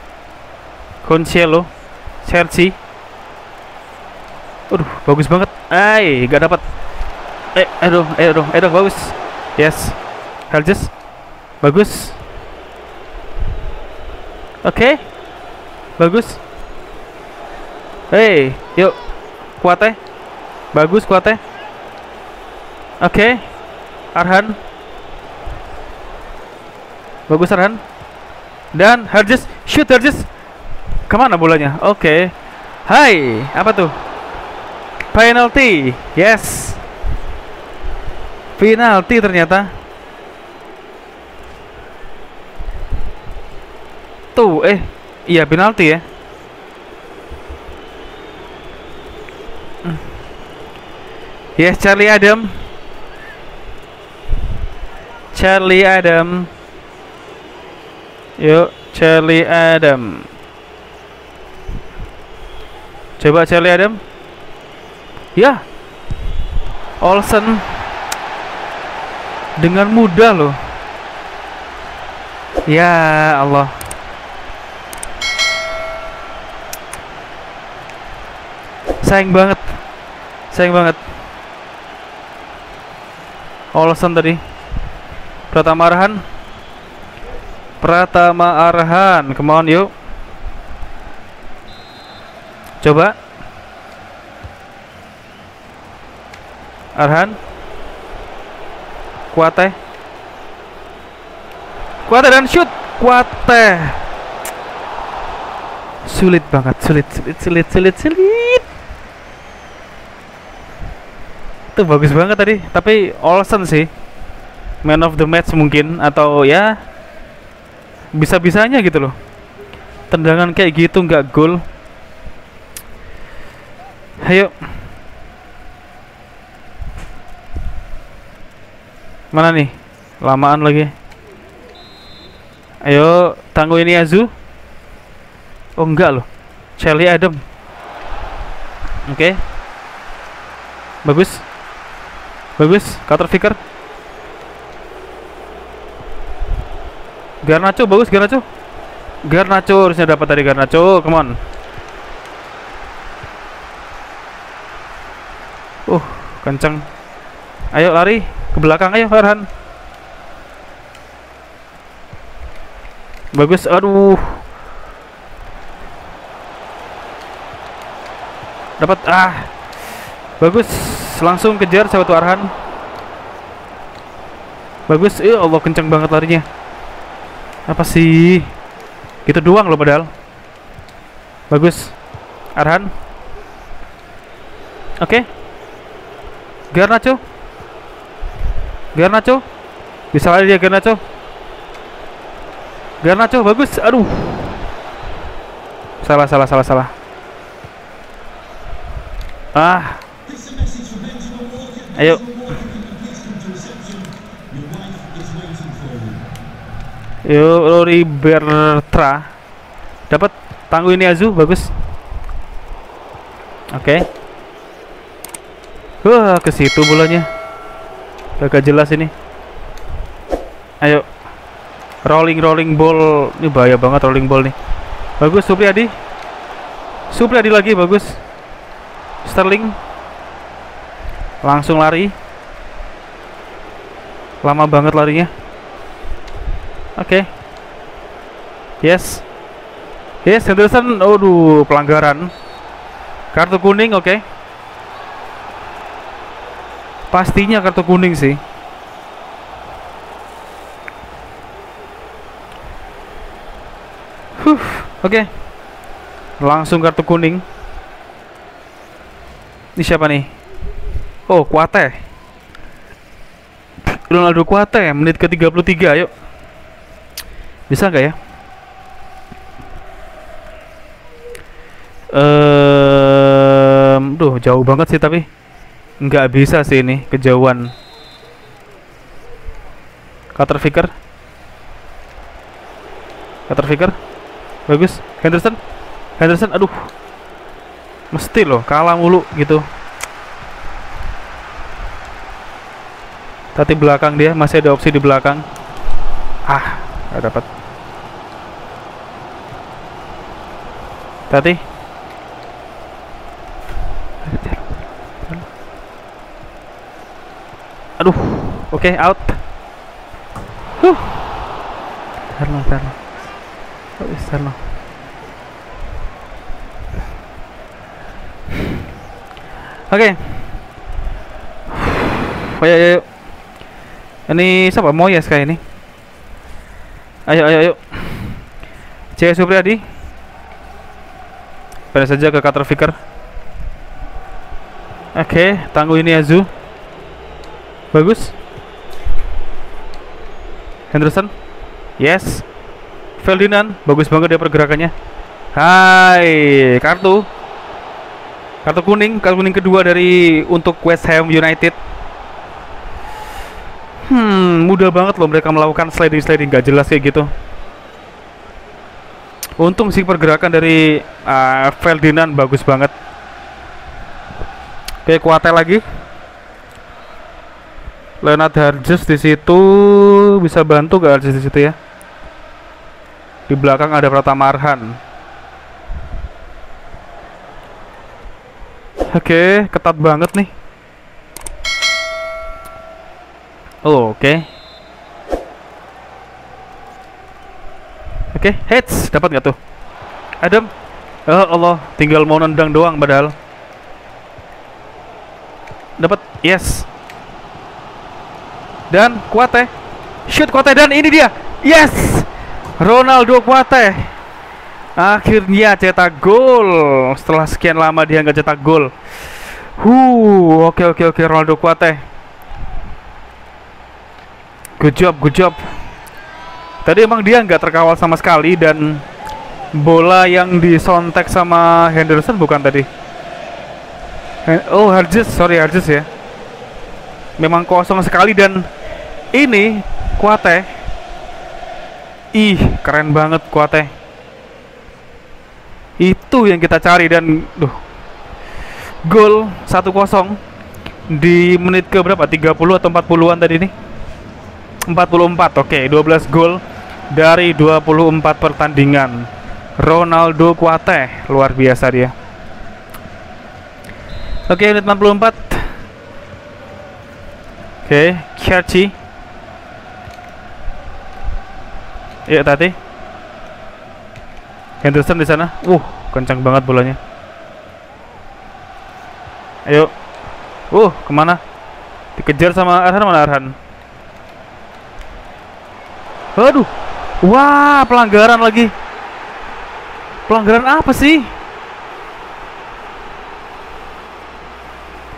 Concelo, Chelsea. Aduh, bagus banget. Ay, gak dapat. Eh, aduh, eh, aduh, aduh, bagus. Yes. Harjes. Bagus. Oke okay. Bagus. Hei, yuk. Kwateh. Bagus Kwateh. Oke okay. Arhan. Bagus Arhan. Dan Harjes. Shoot Harjes. Kemana bolanya? Oke okay. Hai, apa tuh? Penalty. Yes, penalti ternyata. Tuh, eh, iya penalti ya. Yes, Charlie Adam. Charlie Adam. Yuk, Charlie Adam. Coba Charlie Adam. Ya, Olsen dengan mudah loh. Ya Allah. Sayang banget. Sayang banget. Olsen tadi. Pratama Arhan. Pratama Arhan, come on yuk. Coba Arhan. Kwateh. Kwateh dan shoot. Kwateh. Sulit banget, sulit, sulit, sulit, sulit, sulit. Itu bagus banget tadi, tapi Olsen sih man of the match mungkin, atau ya bisa-bisanya gitu loh. Tendangan kayak gitu nggak gol. Ayo. Mana nih? Lamaan lagi. Ayo, Tanguy Nianzou. Oh enggak loh, Charlie Adam. Oke, okay. Bagus. Bagus, Kuterfiker. Garnacho, bagus Garnacho. Garnacho harusnya dapat tadi Garnacho, come on. Uh, kencang. Ayo lari ke belakang, ayo Arhan. Bagus, aduh. Dapat, ah. Bagus, langsung kejar sahabat Arhan. Bagus, ya Allah kencang banget larinya. Apa sih? Gitu doang loh padahal. Bagus, Arhan. Oke, okay. Garnacho. Garnacho, bisa lari dia Garnacho. Garnacho bagus, aduh. Salah, salah, salah, salah. Ah, ayo. Yo, Rory Bertra. Dapat Tanguy Nianzou, bagus. Oke. Okay. Wah, ke situ bolanya. Agak jelas ini. Ayo. Rolling rolling ball. Ini bahaya banget rolling ball nih. Bagus Supriadi. Supriadi lagi bagus. Sterling. Langsung lari. Lama banget larinya. Oke. Okay. Yes. Yes, Henderson. Aduh, pelanggaran. Kartu kuning, oke. Okay. Pastinya kartu kuning sih. Huh, oke. Okay. Langsung kartu kuning. Ini siapa nih? Oh, Kwateh. Ronaldo Kwateh, menit ke tiga puluh tiga, ayo. Bisa nggak ya? Ehm, duh, jauh banget sih tapi. Nggak bisa sih ini, kejauhan. Kuterfiker. Kuterfiker. Bagus. Henderson. Henderson, aduh. Mesti loh, kalah mulu gitu. Tapi belakang dia, masih ada opsi di belakang. Ah, nggak dapat. Tadi. Aduh, oke, okay, out. Huh. Terno, terno. Oh, terno. Oke. Ayo, ayo. Ini siapa? Moyes kayak ini. Ayo, ayo, ayo. Cahya Supriadi. Pada saja ke Kuterfiker. Oke, okay, Tanguy Nianzou. Bagus. Henderson. Yes. Ferdinan, bagus banget dia pergerakannya. Hai, kartu. Kartu kuning, kartu kuning kedua dari untuk West Ham United. Hmm, mudah banget loh mereka melakukan sliding-sliding gak jelas kayak gitu. Untung sih pergerakan dari uh, Ferdinand bagus banget. Oke, Kwateh lagi. Leonard Harjes di situ bisa bantu gak Harjes di situ ya? Di belakang ada Pratama Arhan. Oke, ketat banget nih. Oh, oke. Oke, hits, dapat nggak tuh? Adam. Oh Allah, tinggal mau nendang doang padahal. Dapat, yes. Dan Kwateh. Shoot Kwateh dan ini dia. Yes. Ronaldo Kwateh akhirnya cetak gol setelah sekian lama dia nggak cetak gol. Huh, oke oke oke Ronaldo Kwateh. Good job, good job. Tadi emang dia nggak terkawal sama sekali dan bola yang disontek sama Henderson bukan tadi. Oh, Harjes, sorry Harjes ya. Memang kosong sekali dan ini Kwateh. Ih, keren banget Kwateh. Itu yang kita cari dan duh. Gol satu kosong di menit ke berapa? tiga puluh atau empat puluhan tadi nih? empat puluh empat. Oke, dua belas gol dari dua puluh empat pertandingan. Ronaldo Kwateh, luar biasa dia. Oke, menit enam puluh empat. Oke, Kyachi. Ya tadi Henderson di sana. Uh, kencang banget bolanya. Ayo. Uh, kemana? Dikejar sama Arhan, mana Arhan? Aduh. Wah, pelanggaran lagi. Pelanggaran apa sih?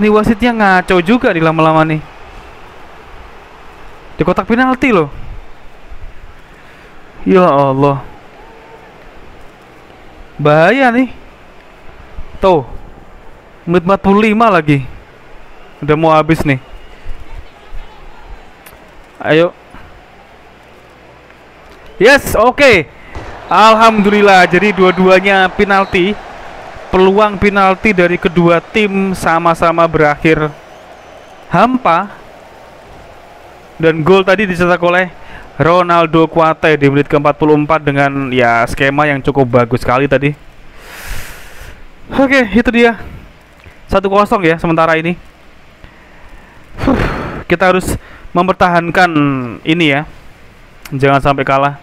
Ini wasitnya ngaco juga di lama-lama nih. Di kotak penalti loh. Ya Allah, bahaya nih. Tuh, menit empat puluh lima lagi. Udah mau habis nih. Ayo. Yes, oke okay. Alhamdulillah, jadi dua-duanya penalti. Peluang penalti dari kedua tim sama-sama berakhir hampa. Dan gol tadi dicetak oleh Ronaldo Kwateh di menit ke-empat puluh empat dengan ya skema yang cukup bagus sekali tadi. Oke, itu dia. satu kosong ya sementara ini. Huh, kita harus mempertahankan ini ya. Jangan sampai kalah.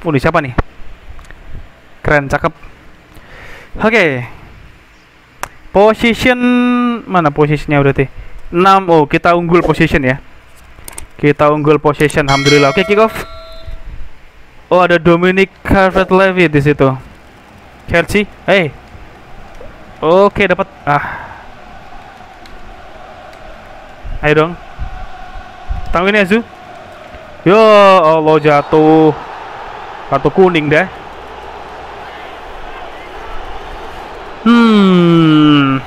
Oh, ini siapa nih? Keren, cakep. Oke. Position mana posisinya berarti? enam. Oh, kita unggul position ya. Kita unggul possession, alhamdulillah. Oke, kick off. Oh, ada Dominic Calvert-Lewin di situ. Chelsea, hey. Oke, dapat. Ah. Ayo dong. Tanguy Nianzou. Yo, Allah jatuh. Kartu kuning deh. Hmm.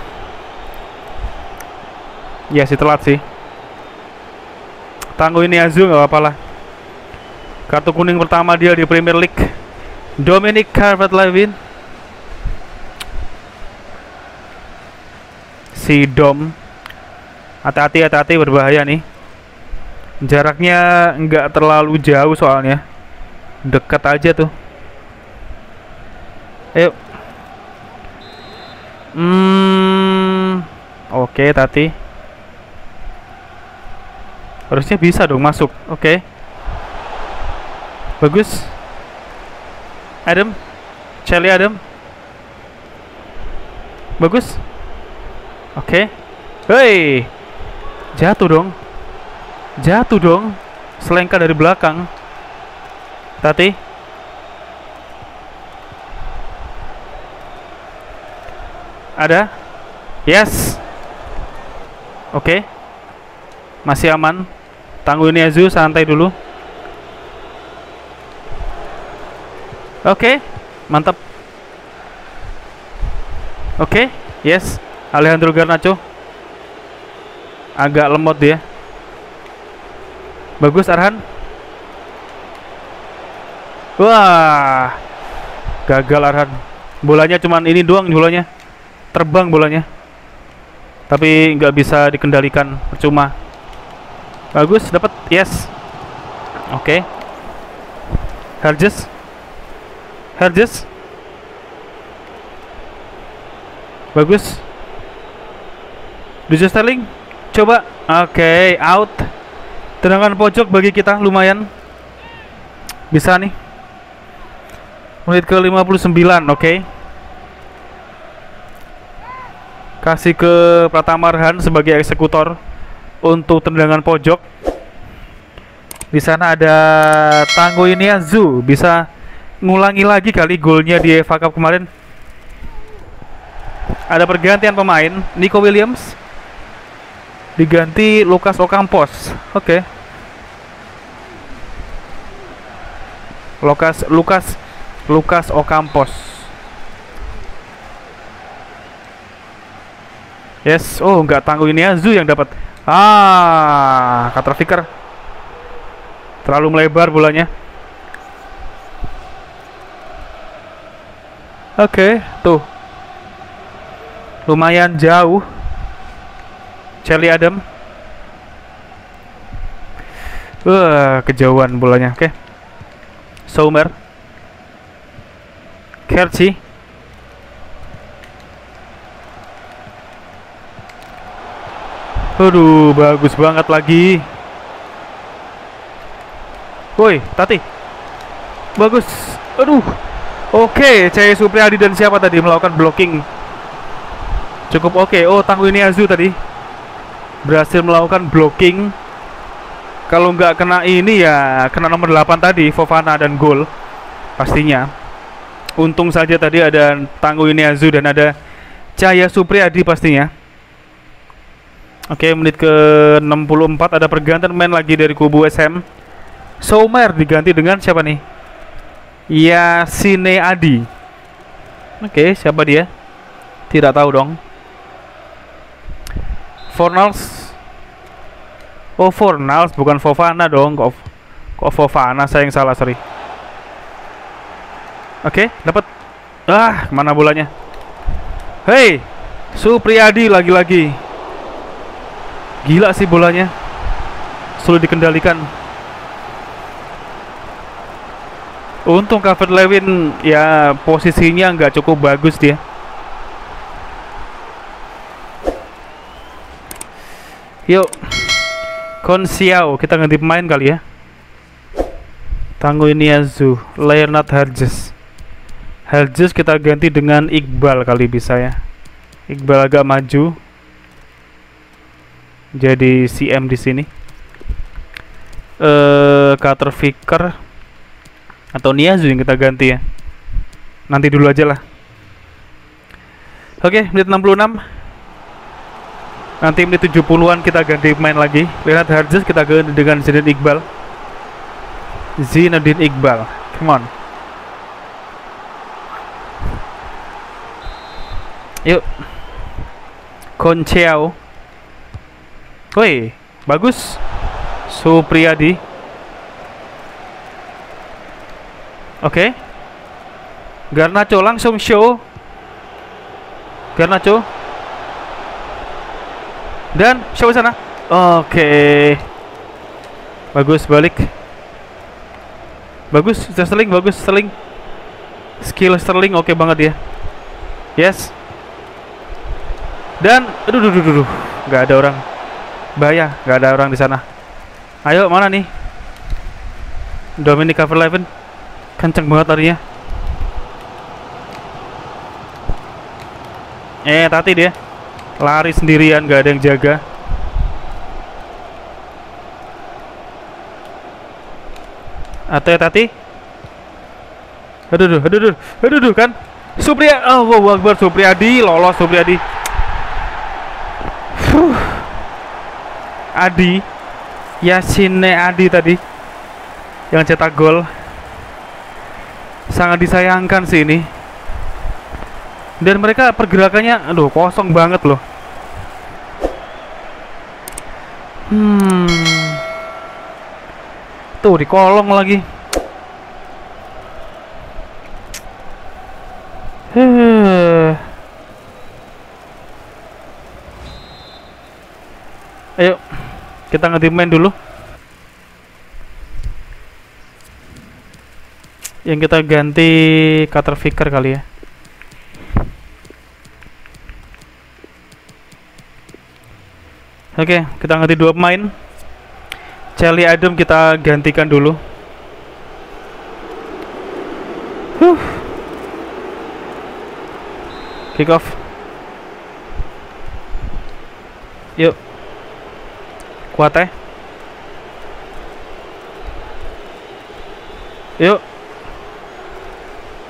Ya, sih telat sih. Tanguy Nianzou nggak apa-apa lah. Kartu kuning pertama dia di Premier League. Dominic Calvert-Lewin. Si Dom. Hati-hati, hati-hati, berbahaya nih. Jaraknya nggak terlalu jauh soalnya. Dekat aja tuh. Ayo. Hmm. Oke, Tati. Harusnya bisa dong masuk. Oke. Okay. Bagus. Adam. Charlie Adam. Bagus. Oke. Okay. Hei. Jatuh dong. Jatuh dong. Selengkar dari belakang. Tati. Ada. Yes. Oke. Okay. Masih aman. Tanguy Nianzou santai dulu. Oke, okay, mantap. Oke, okay, yes. Alejandro Garnacho. Agak lemot dia. Bagus Arhan. Wah. Gagal Arhan. Bolanya cuman ini doang, bolanya terbang bolanya, tapi nggak bisa dikendalikan, percuma. Bagus, dapat, yes. Oke, okay. Harjes, Harjes, bagus. Dujur Sterling, coba, oke, okay. Out. Tendangan pojok bagi kita, lumayan bisa nih. Menit ke lima puluh sembilan, oke, okay. Kasih ke Pratama Arhan sebagai eksekutor untuk tendangan pojok. Di sana ada Tanguy Nianzou, bisa ngulangi lagi kali golnya di F A Cup kemarin. Ada pergantian pemain, Nico Williams diganti Lucas Ocampos. Oke, okay. Lucas Lucas Lucas Ocampos. Yes, oh nggak, Tanguy Nianzou yang dapat. Ah, Kuterfiker terlalu melebar bolanya. Oke, okay, tuh lumayan jauh. Charlie Adam, wah kejauhan bolanya. Oke, okay. Sommer, Kerci. Aduh, bagus banget lagi. Woi, Tati. Bagus. Aduh. Oke, okay. Cahya Supriadi dan siapa tadi melakukan blocking. Cukup oke. Okay. Oh, Tanguy Nianzou tadi berhasil melakukan blocking. Kalau nggak kena ini ya kena nomor delapan tadi, Fofana, dan gol pastinya. Untung saja tadi ada Tanguy Nianzou dan ada Cahya Supriadi pastinya. Oke, okay, menit ke enam puluh empat ada pergantian main lagi dari kubu West Ham. Sommer diganti dengan siapa nih? Yassine Adli. Oke, okay, siapa dia? Tidak tahu dong. Fornals. Oh, Fornals bukan Fofana dong. Kok, kok Fofana, saya yang salah, sorry. Oke, okay, dapat. Ah, kemana bolanya? Hei, Supriadi lagi-lagi. Gila sih bolanya, sulit dikendalikan. Untung cover Lewin ya, posisinya nggak cukup bagus dia. Yuk, Konsiao, kita ganti pemain kali ya. Tanguy Nianzou, Leonard Harjes. Harjes kita ganti dengan Iqbal kali bisa ya. Iqbal agak maju. Jadi C M di sini, eh Kuterfiker atau Nianzou yang kita ganti ya. Nanti dulu aja lah. Oke, okay, menit enam puluh enam. Nanti menit tujuh puluhan kita ganti pemain lagi. Lihat Harjes kita ganti dengan Zinedine Iqbal. Zinedine Iqbal, come on. Yuk, Konceao. Woi, bagus. Supriadi. Oke, okay. Garnacho langsung show. Garnacho. Dan show sana. Oke, okay. Bagus, balik. Bagus, Sterling, bagus, Sterling. Skill Sterling oke okay banget ya. Yes. Dan aduh aduh aduh aduh, nggak ada orang. Bahaya, nggak ada orang di sana. Ayo, mana nih? Dominic Calvert-Lewin kenceng banget larinya. Eh, Tati dia lari sendirian, nggak ada yang jaga. Atau ya Tati? Aduh, aduh, aduh, aduh, aduh, aduh kan? Supriadi, oh, wow, Akbar Supriadi, lolos Supriadi. Huh. Adi, Yassine Adli tadi yang cetak gol. Sangat disayangkan sih ini. Dan mereka pergerakannya aduh kosong banget loh. Hmm. Tuh di kolong lagi. Ayo kita ngedimain dulu. Yang kita ganti Kuterfiker kali ya. Oke, kita ganti dua pemain. Charlie Adam kita gantikan dulu. Huh. Kick off. Yuk. Kwateh. Yuk.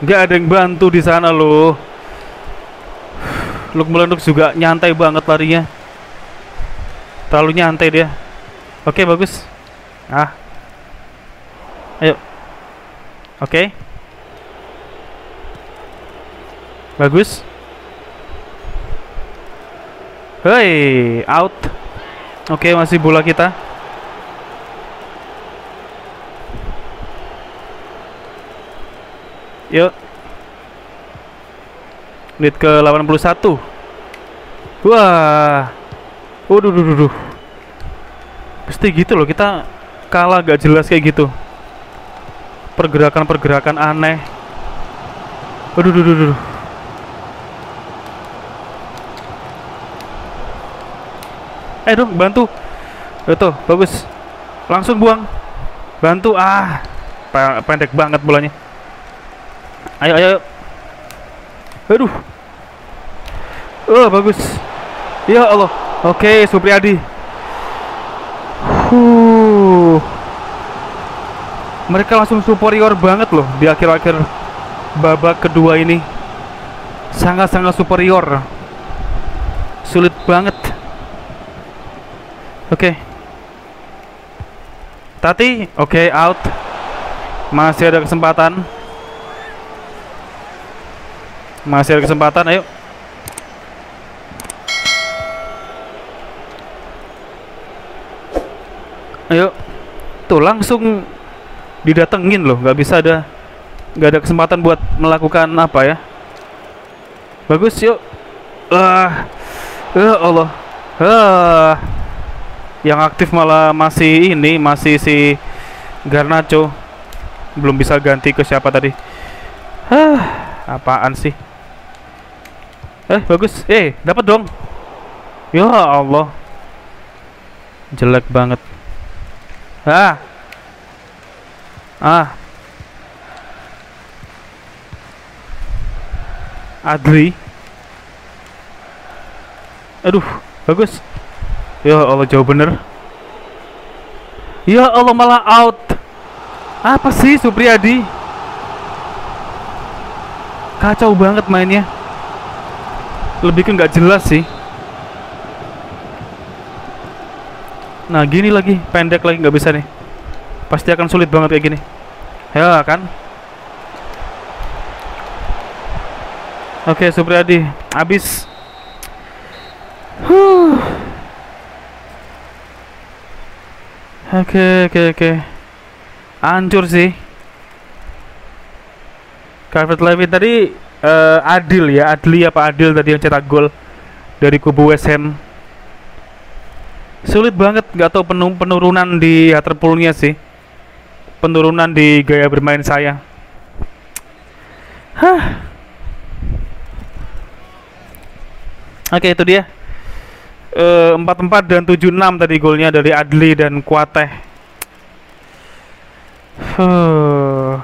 Nggak ada yang bantu di sana loh. Luke Melenduks juga nyantai banget larinya. Terlalu nyantai dia. Oke, bagus. Ah. Ayo. Oke. Bagus. Hei, out. Oke, masih bola kita. Yuk. Menit ke delapan puluh satu. Wah. Waduh, duh, duh, duh. Pasti gitu loh, kita kalah gak jelas kayak gitu. Pergerakan-pergerakan aneh. Waduh, duh, duh, duh. Eh dong, bantu. Itu bagus. Langsung buang. Bantu. Ah, pendek banget bolanya. Ayo, ayo, ayo. Aduh. Oh, bagus. Ya Allah. Oke, Supriadi. Huh. Mereka langsung superior banget loh di akhir-akhir babak kedua ini. Sangat-sangat superior. Sulit banget. Oke, okay. Tati, oke, okay, out. Masih ada kesempatan. Masih ada kesempatan, ayo. Ayo. Tuh, langsung didatengin loh, nggak bisa ada, nggak ada kesempatan buat melakukan apa ya. Bagus, yuk. Ah, ya Allah. Ah. Yang aktif malah masih ini, masih si Garnacho. Belum bisa ganti ke siapa tadi. Hah, apaan sih? Eh, bagus. Eh, dapat dong. Ya Allah. Jelek banget. Ah. Ah. Adli. Aduh, bagus. Ya Allah, jauh bener. Ya Allah, malah out. Apa sih Supriadi? Kacau banget mainnya. Lebih ke nggak jelas sih. Nah gini lagi, pendek lagi, nggak bisa nih. Pasti akan sulit banget kayak gini. Ya kan. Oke, Supriadi habis. Huh. Oke, oke, oke. Hancur sih. Calvert Lewin tadi uh, Adil ya, Adli apa Adil tadi yang cetak gol dari kubu West Ham. Sulit banget, nggak tahu penur penurunan di Hartlepool-nya sih. Penurunan di gaya bermain saya. Hah. Oke, itu dia. empat empat dan tujuh enam tadi golnya dari Adli dan Kwateh. Huh.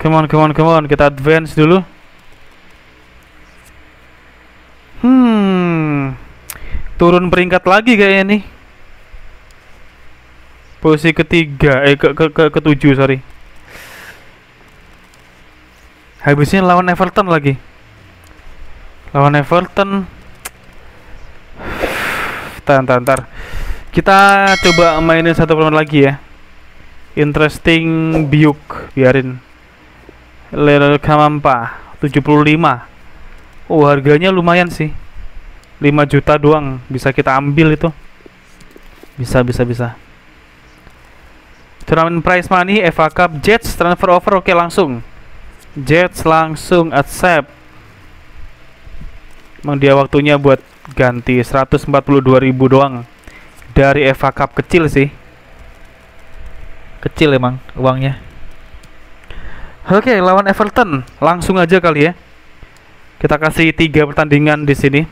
Come on, come on, come on, kita advance dulu. Hmm. Turun peringkat lagi kayaknya nih. Posisi ketiga, eh ke ke, ke ketujuh, sorry. Habisnya lawan Everton lagi. Lawan Everton. Entar, entar, entar. Kita coba mainin satu pemain lagi ya. Interesting Biuk, biarin. Leonard Kamampa, tujuh puluh lima. Oh, harganya lumayan sih. lima juta doang bisa kita ambil itu. Bisa, bisa, bisa. Turnamen prize money, F A Cup, Jets transfer offer, oke langsung. Jets langsung accept. Emang dia waktunya buat ganti. Seratus empat puluh dua ribu doang dari F A Cup. Kecil sih, kecil emang uangnya. Oke, lawan Everton langsung aja kali ya. Kita kasih tiga pertandingan di sini.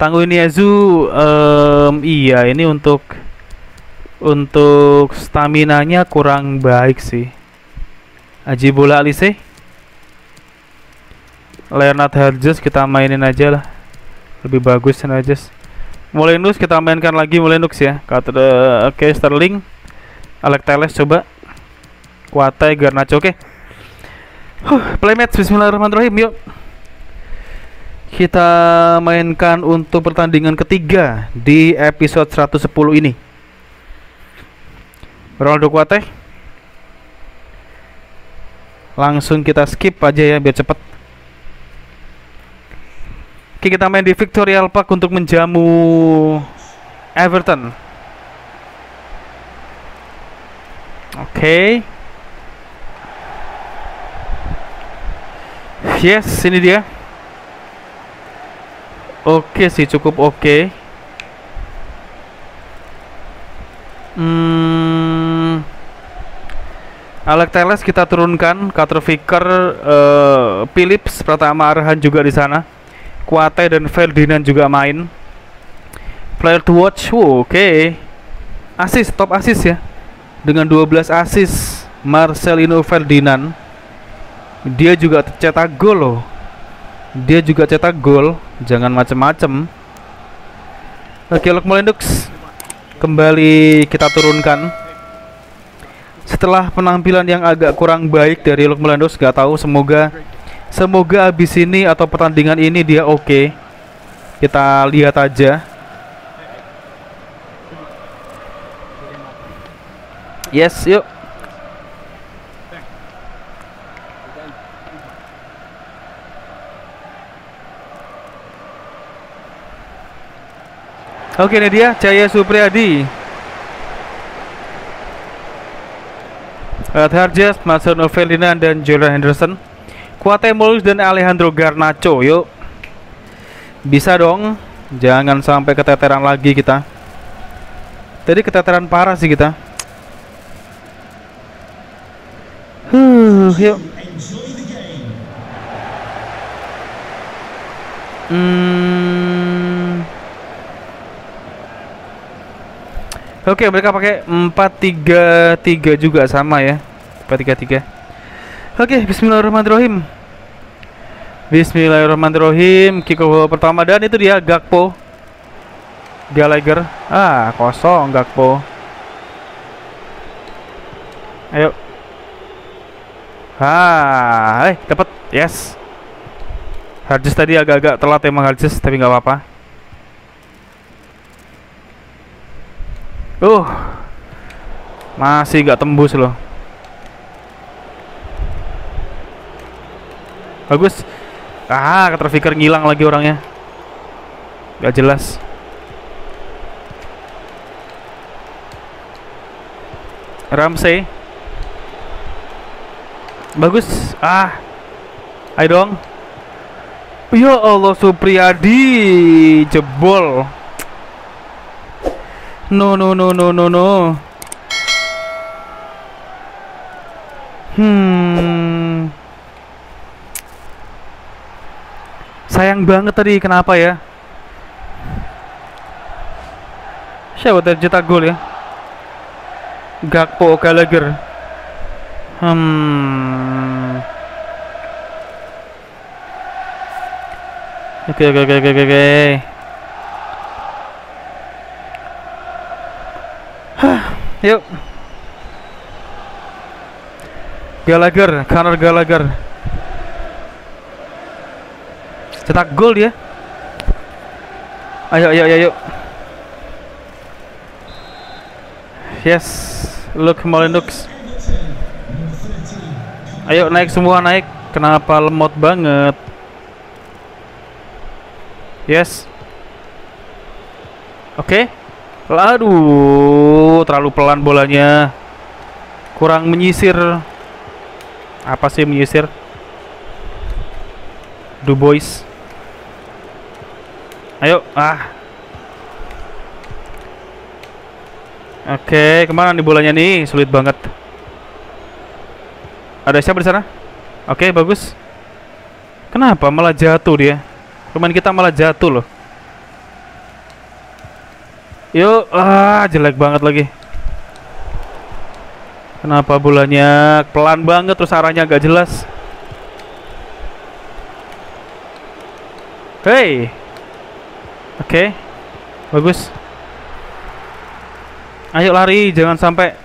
Tanguy Nianzou, um, iya ini untuk untuk staminanya kurang baik sih. Ajibola Alese, Leonard Harjes kita mainin aja lah, lebih bagus Harjes. Melenduks kita mainkan lagi, Melenduks ya. Kata oke, Sterling, Alex Telles coba, Kwateh, Garnacho. Oke, huh, playmatch. Bismillahirrahmanirrahim, yuk kita mainkan untuk pertandingan ketiga di episode seratus sepuluh ini. Ronaldo Kwateh langsung kita skip aja ya biar cepet. Oke, kita main di Victorial Park untuk menjamu Everton. Oke, yes, ini dia. Oke sih, cukup oke. Hmm, Alex Telles kita turunkan, Kuterfiker, uh, Philips, Pratama Arhan juga di sana, Kwateh dan Ferdinand juga main. Player to watch, oke. Okay. Asis, top asis ya, dengan dua belas asis Marselino Ferdinan. Dia juga cetak gol loh. Dia juga cetak gol, jangan macem-macem. Oke, Luke Melenduks kembali kita turunkan setelah penampilan yang agak kurang baik dari Luke Melenduks. Gak tahu, semoga semoga abis ini atau pertandingan ini dia oke. Okay. Kita lihat aja. Yes, yuk. Oke, ini dia Cahya Supriadi, Leonard Harjes, Marselino Ferdinan dan Jordan Henderson, Kwateh, dan Alejandro Garnacho. Yuk, bisa dong, jangan sampai keteteran lagi kita. Tadi keteteran parah sih kita. Huh, yuk. Hmm. Oke, mereka pakai empat tiga tiga juga, sama ya, empat tiga tiga. Oke, bismillahirrahmanirrahim. Bismillahirrahmanirrahim. Kick off pertama, dan itu dia Gakpo. Gallagher. Ah, kosong Gakpo. Ayo. Ah, eh dapat. Yes. Harjes tadi agak-agak telat emang Harjes, tapi nggak apa-apa. Uh, masih gak tembus loh. Bagus. Ah, Kuterfiker ngilang lagi orangnya. Gak jelas. Ramsey. Bagus. Ah, ayo dong. Ya Allah, Supriadi jebol. No no no no no no. Hmm. Sayang banget tadi, kenapa ya? Siapa tercetak gol ya? Gakpo, Gallagher. Hmm. Oke oke oke oke oke. Yuk, Gallagher, Conor Gallagher cetak gol dia. Ayo, ayo, ayo. Yes, Luke Melenduks. Ayo naik semua, naik. Kenapa lemot banget? Yes. Oke. Okay. Aduh, terlalu pelan bolanya, kurang menyisir. Apa sih menyisir? Du Bois. Ayo, ah. Oke, kemana nih bolanya nih? Sulit banget. Ada siapa di sana? Oke, bagus. Kenapa malah jatuh dia? Pemain kita malah jatuh loh. Yuk, ah, jelek banget lagi. Kenapa bolanya pelan banget terus arahnya agak jelas? Hey. Oke. Okay. Bagus. Ayo lari, jangan sampai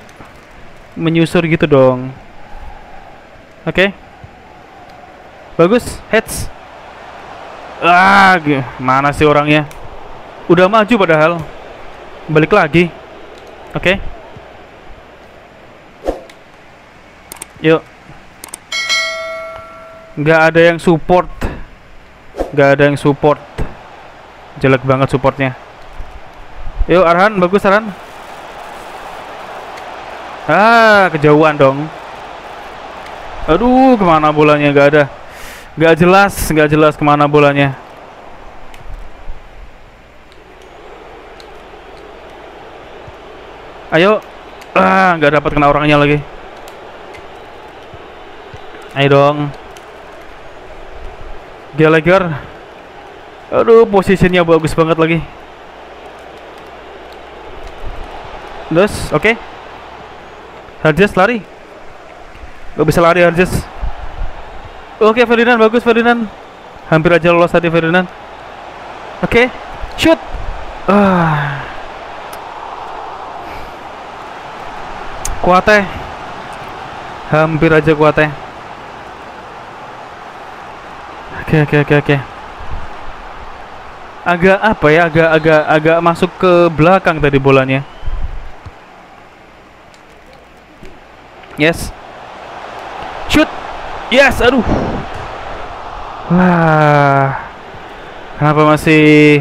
menyusur gitu dong. Oke. Okay. Bagus, heads. Ah, mana sih orangnya? Udah maju padahal. Balik lagi. Oke. Okay. Yuk. Nggak ada yang support. Nggak ada yang support. Jelek banget supportnya. Yuk Arhan, bagus Arhan. Ah, kejauhan dong. Aduh, kemana bolanya? Nggak ada. Nggak jelas, nggak jelas kemana bolanya. Ayo. Ah, nggak dapat kena orangnya lagi. Ayo dong. Gallagher. Aduh, posisinya bagus banget lagi. Terus, oke. Okay. Harjes lari. Gak bisa lari Harjes. Oke, okay, Ferdinand bagus Ferdinand. Hampir aja lolos tadi Ferdinand. Oke, okay. Shoot. Uh. Kwateh. Hampir aja Kwateh. Oke oke oke oke. Agak apa ya? Agak agak agak masuk ke belakang tadi bolanya. Yes. Shoot. Yes, aduh. Wah. Kenapa masih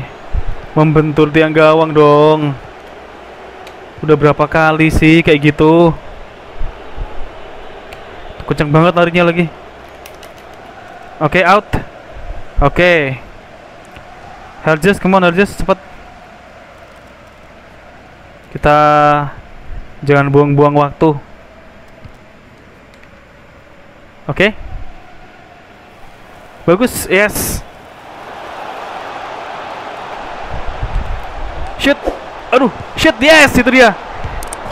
membentur tiang gawang dong? Udah berapa kali sih kayak gitu? Kencang banget larinya lagi. Oke, okay, out. Oke, okay. Harjes, come on Harjes, cepat. Kita jangan buang-buang waktu. Oke, okay. Bagus, yes. Shoot, aduh, shoot, yes, itu dia.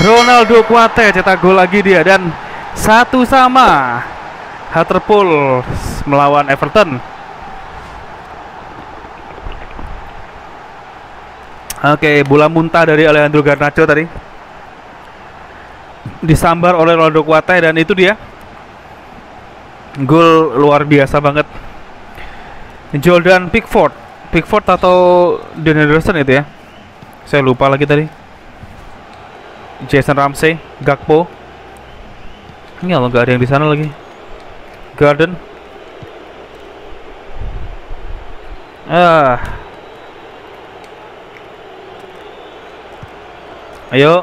Ronaldo Kwateh cetak gol lagi dia dan satu sama. Hartlepool melawan Everton. Oke, bola muntah dari Alejandro Garnacho tadi. Disambar oleh Ronaldo Kwateh dan itu dia. Gol luar biasa banget. Jordan Pickford, Pickford atau Jordan Henderson itu ya. Saya lupa lagi tadi. Jason Ramsey, Gakpo. Ini kalau nggak ada yang di sana lagi. Garden. Ah. Ayo.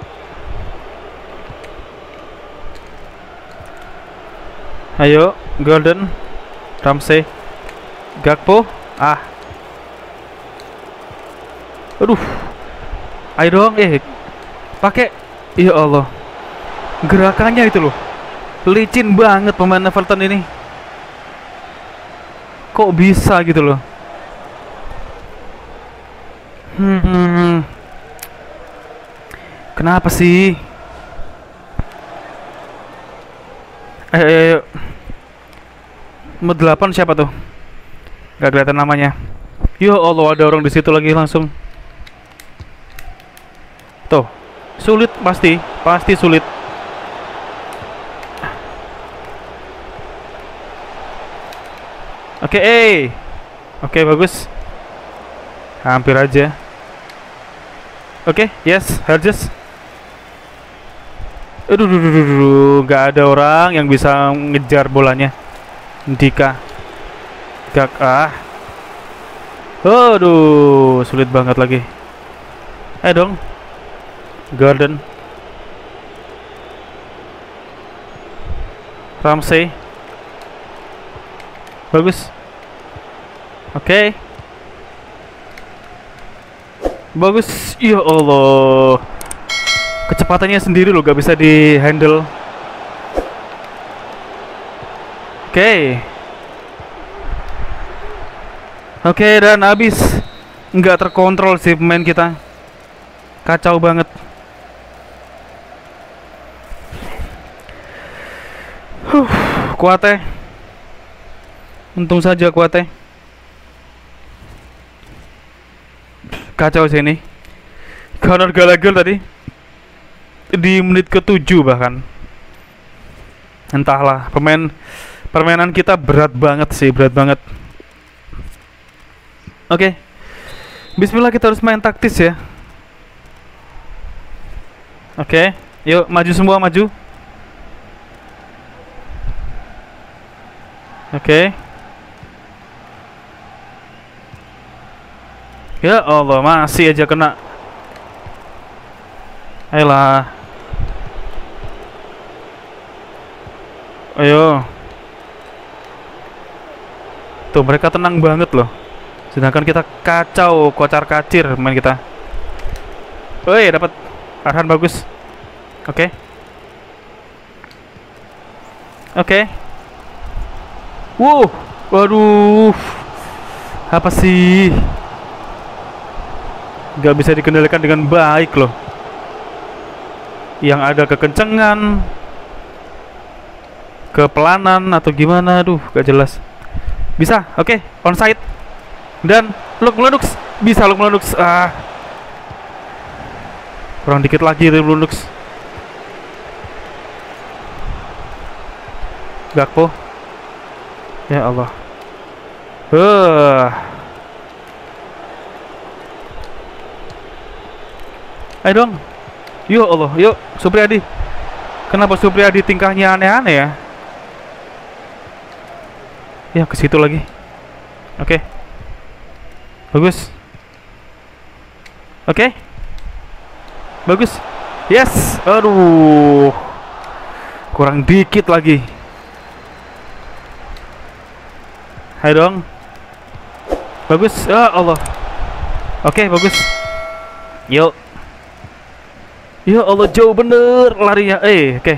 Ayo, Garden. Ramsey. Gakpo. Ah. Aduh. Ayo dong, eh. Pakai. Ya Allah. Gerakannya itu loh. Licin banget pemain Everton ini. Kok bisa gitu loh. Hmm. Kenapa sih? Ayo, ayo, ayo. Nomor delapan siapa tuh? Gak kelihatan namanya. Ya Allah, ada orang di situ lagi langsung. Tuh. Sulit pasti, pasti sulit. Oke, okay, oke okay, bagus. Hampir aja. Oke, okay, yes, Harjes. Aduh, aduh, aduh, aduh, nggak ada orang yang bisa ngejar bolanya. Dika, gak ah. Aduh, sulit banget lagi. Eh dong, Garden, Ramsey. Bagus. Oke. Okay. Bagus. Ya Allah, kecepatannya sendiri loh, gak bisa di handle. Oke okay. Oke okay, dan habis. Nggak terkontrol sih pemain kita, kacau banget. Huh, Kwateh. Untung saja Kwateh. Kacau sih ini. Conor Gallagher tadi di menit ketujuh bahkan. Entahlah, pemain permainan kita berat banget sih, berat banget. Oke. Okay. Bismillah, kita harus main taktis ya. Oke, okay. Yuk maju semua, maju. Oke okay. Ya Allah, masih aja kena. Ayolah. Ayo. Tuh, mereka tenang banget loh, sedangkan kita kacau, kocar-kacir main kita. Woi, dapat Arhan, bagus. Oke okay. Oke okay. Wow, waduh, apa sih? Gak bisa dikendalikan dengan baik loh. Yang ada kekencengan, kepelanan atau gimana? Aduh, gak jelas. Bisa, oke, okay. Onside. Dan Luke Melenduks, bisa Luke Melenduks. Ah, kurang dikit lagi dari Melenduks. Gakpo. Ya Allah. Uh. Ayo dong. Yuk Allah, yuk Supriadi. Kenapa Supriadi tingkahnya aneh-aneh ya? Ya ke situ lagi. Oke. Okay. Bagus. Oke. Okay. Bagus. Yes. Aduh. Kurang dikit lagi. Hai dong. Bagus. Ya Allah. Oke okay, bagus. Yuk. Ya Allah, jauh bener larinya. Eh oke okay.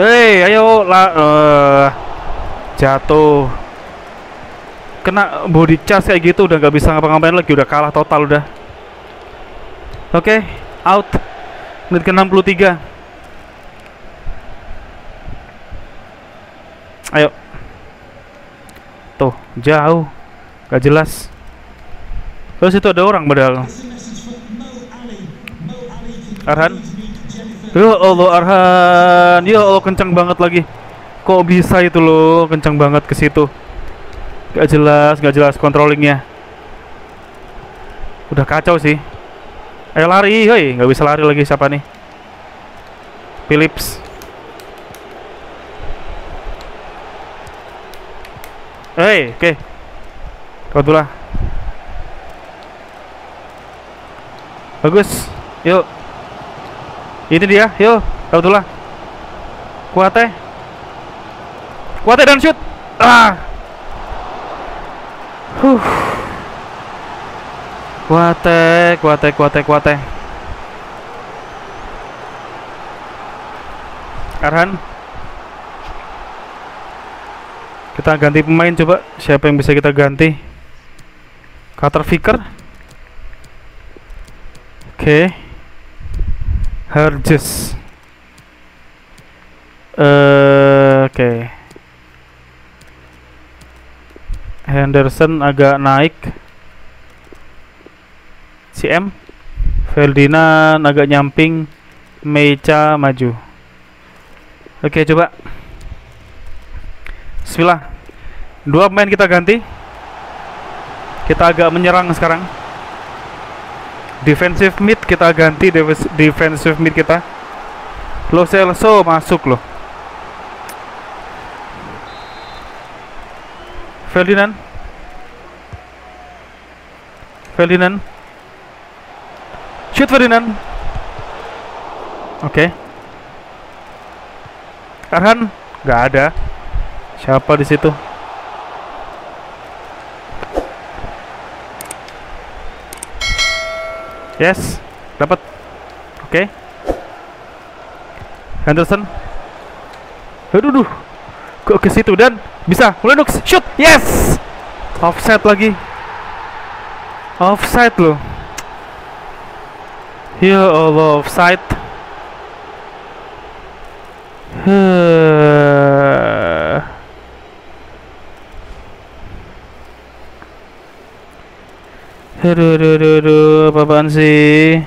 Eh ayo lah. Uh, jatuh. Kena body charge kayak gitu, udah gak bisa ngapa-ngapain lagi. Udah kalah total udah. Oke okay, out. Menit ke enam puluh tiga. Ayo. Tuh, jauh. Gak jelas. Terus itu ada orang padahal. Arhan. Ya Allah, Arhan. Ya Allah, kencang banget lagi. Kok bisa itu loh, kencang banget ke situ. Gak jelas, gak jelas controllingnya. Udah kacau sih. Ayo lari, hei, gak bisa lari lagi siapa nih? Philips. Hei, oke. Kebetulan. Bagus. Yuk. Ini dia, yuk. Kebetulan. Kwateh. Kwateh dan shoot. Ah. Huh. Kwateh, Kwateh, Kwateh, Kwateh. Arhan. Kita ganti pemain, coba siapa yang bisa kita ganti? Kuterfiker. Oke okay. Harjes. uh, Oke okay. Henderson agak naik. C M Ferdinan agak nyamping. Mecha maju. Oke okay, coba. Bismillah. Dua pemain kita ganti. Kita agak menyerang sekarang. Defensive mid kita ganti. Defensive mid kita Lo Celso masuk loh. Ferdinand Ferdinand Shoot Ferdinand. Oke okay. Arhan. Gak ada. Siapa di situ? Yes, dapat. Oke. Okay. Henderson. Aduh, duh. Ke, ke situ dan bisa. Melenduks, shoot. Yes. Offside lagi. Offside loh. Ya Allah, offside. Huh. Aduh, aduh, aduh, aduh, apaan sih?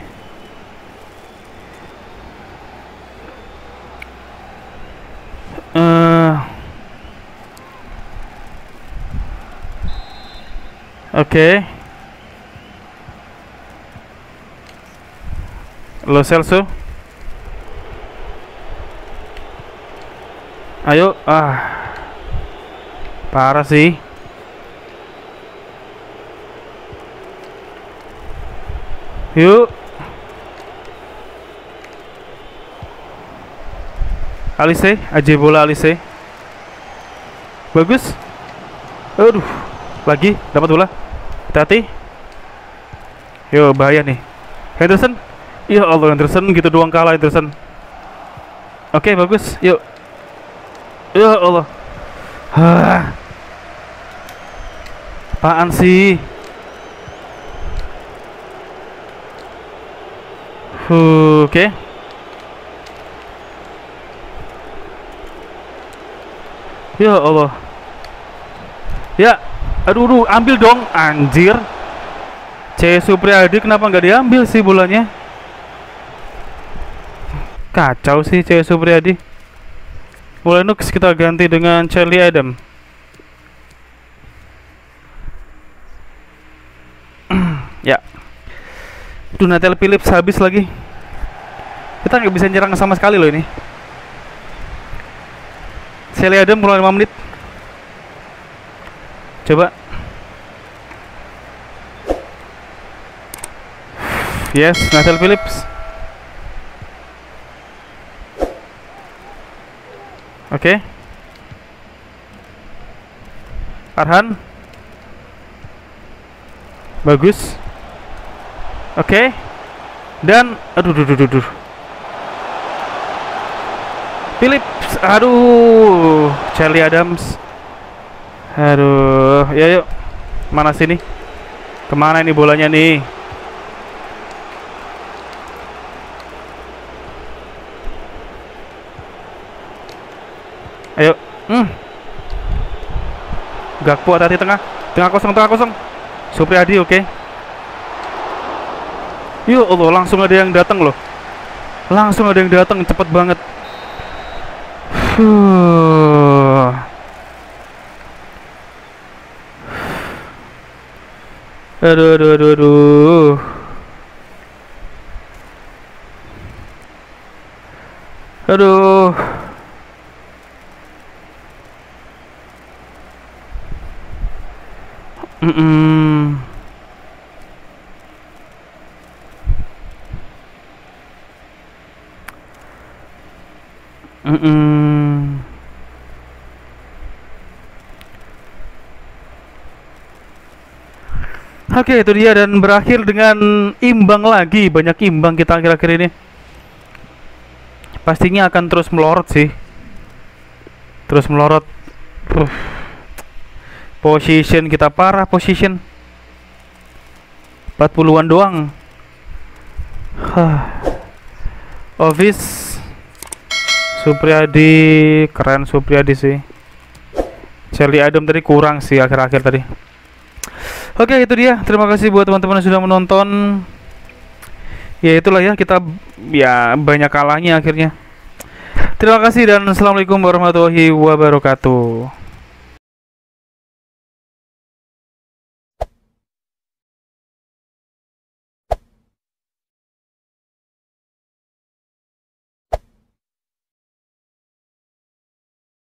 Uh. Oke. Okay. Lo Celso. Ayo, ah. Parah sih. Yuk. Alese, Ajibola Alese. Bagus. Aduh, lagi dapat bola. Hati-hati. Yo, bahaya nih. Henderson. Ya Allah, Henderson gitu doang kalah Henderson. Oke, okay, bagus. Yuk. Ya Allah. Hah. Apaan sih? Huh, oke. Okay. Ya Allah. Ya, aduh, aduh, ambil dong, anjir. Cahya Supriadi kenapa nggak diambil sih bolanya? Kacau sih Cahya Supriadi. Melenduks kita ganti dengan Charlie Adam. Ya. Duh, Nathael Philips habis lagi. Kita nggak bisa nyerang sama sekali loh ini. Charlie Adam kurang lima menit. Coba. Yes, Nathael Philips. Oke, okay. Arhan, bagus. Oke, okay. Dan aduh, aduh, aduh, aduh. Philips, aduh, Charlie Adams, aduh, ya yuk, mana sini? Kemana ini bolanya nih? Ayo, hmm. Gakpo hati-hati tengah, tengah kosong, tengah kosong. Supriadi, oke. Okay. Yuk, Allah, langsung ada yang datang loh. Langsung ada yang datang, cepet banget. Huh. Aduh, aduh, aduh, aduh. Aduh. Mm-mm. Mm-mm. Oke, itu dia dan berakhir dengan imbang lagi. Banyak imbang kita akhir-akhir ini. Pastinya akan terus melorot sih. Terus melorot. Uff. Position kita parah, position empat puluhan doang. Huh. Office Supriadi, keren Supriadi sih. Charlie Adam tadi kurang sih akhir-akhir tadi. Oke, itu dia. Terima kasih buat teman-teman yang sudah menonton. Ya itulah ya, kita ya banyak kalahnya akhirnya. Terima kasih dan assalamualaikum warahmatullahi wabarakatuh.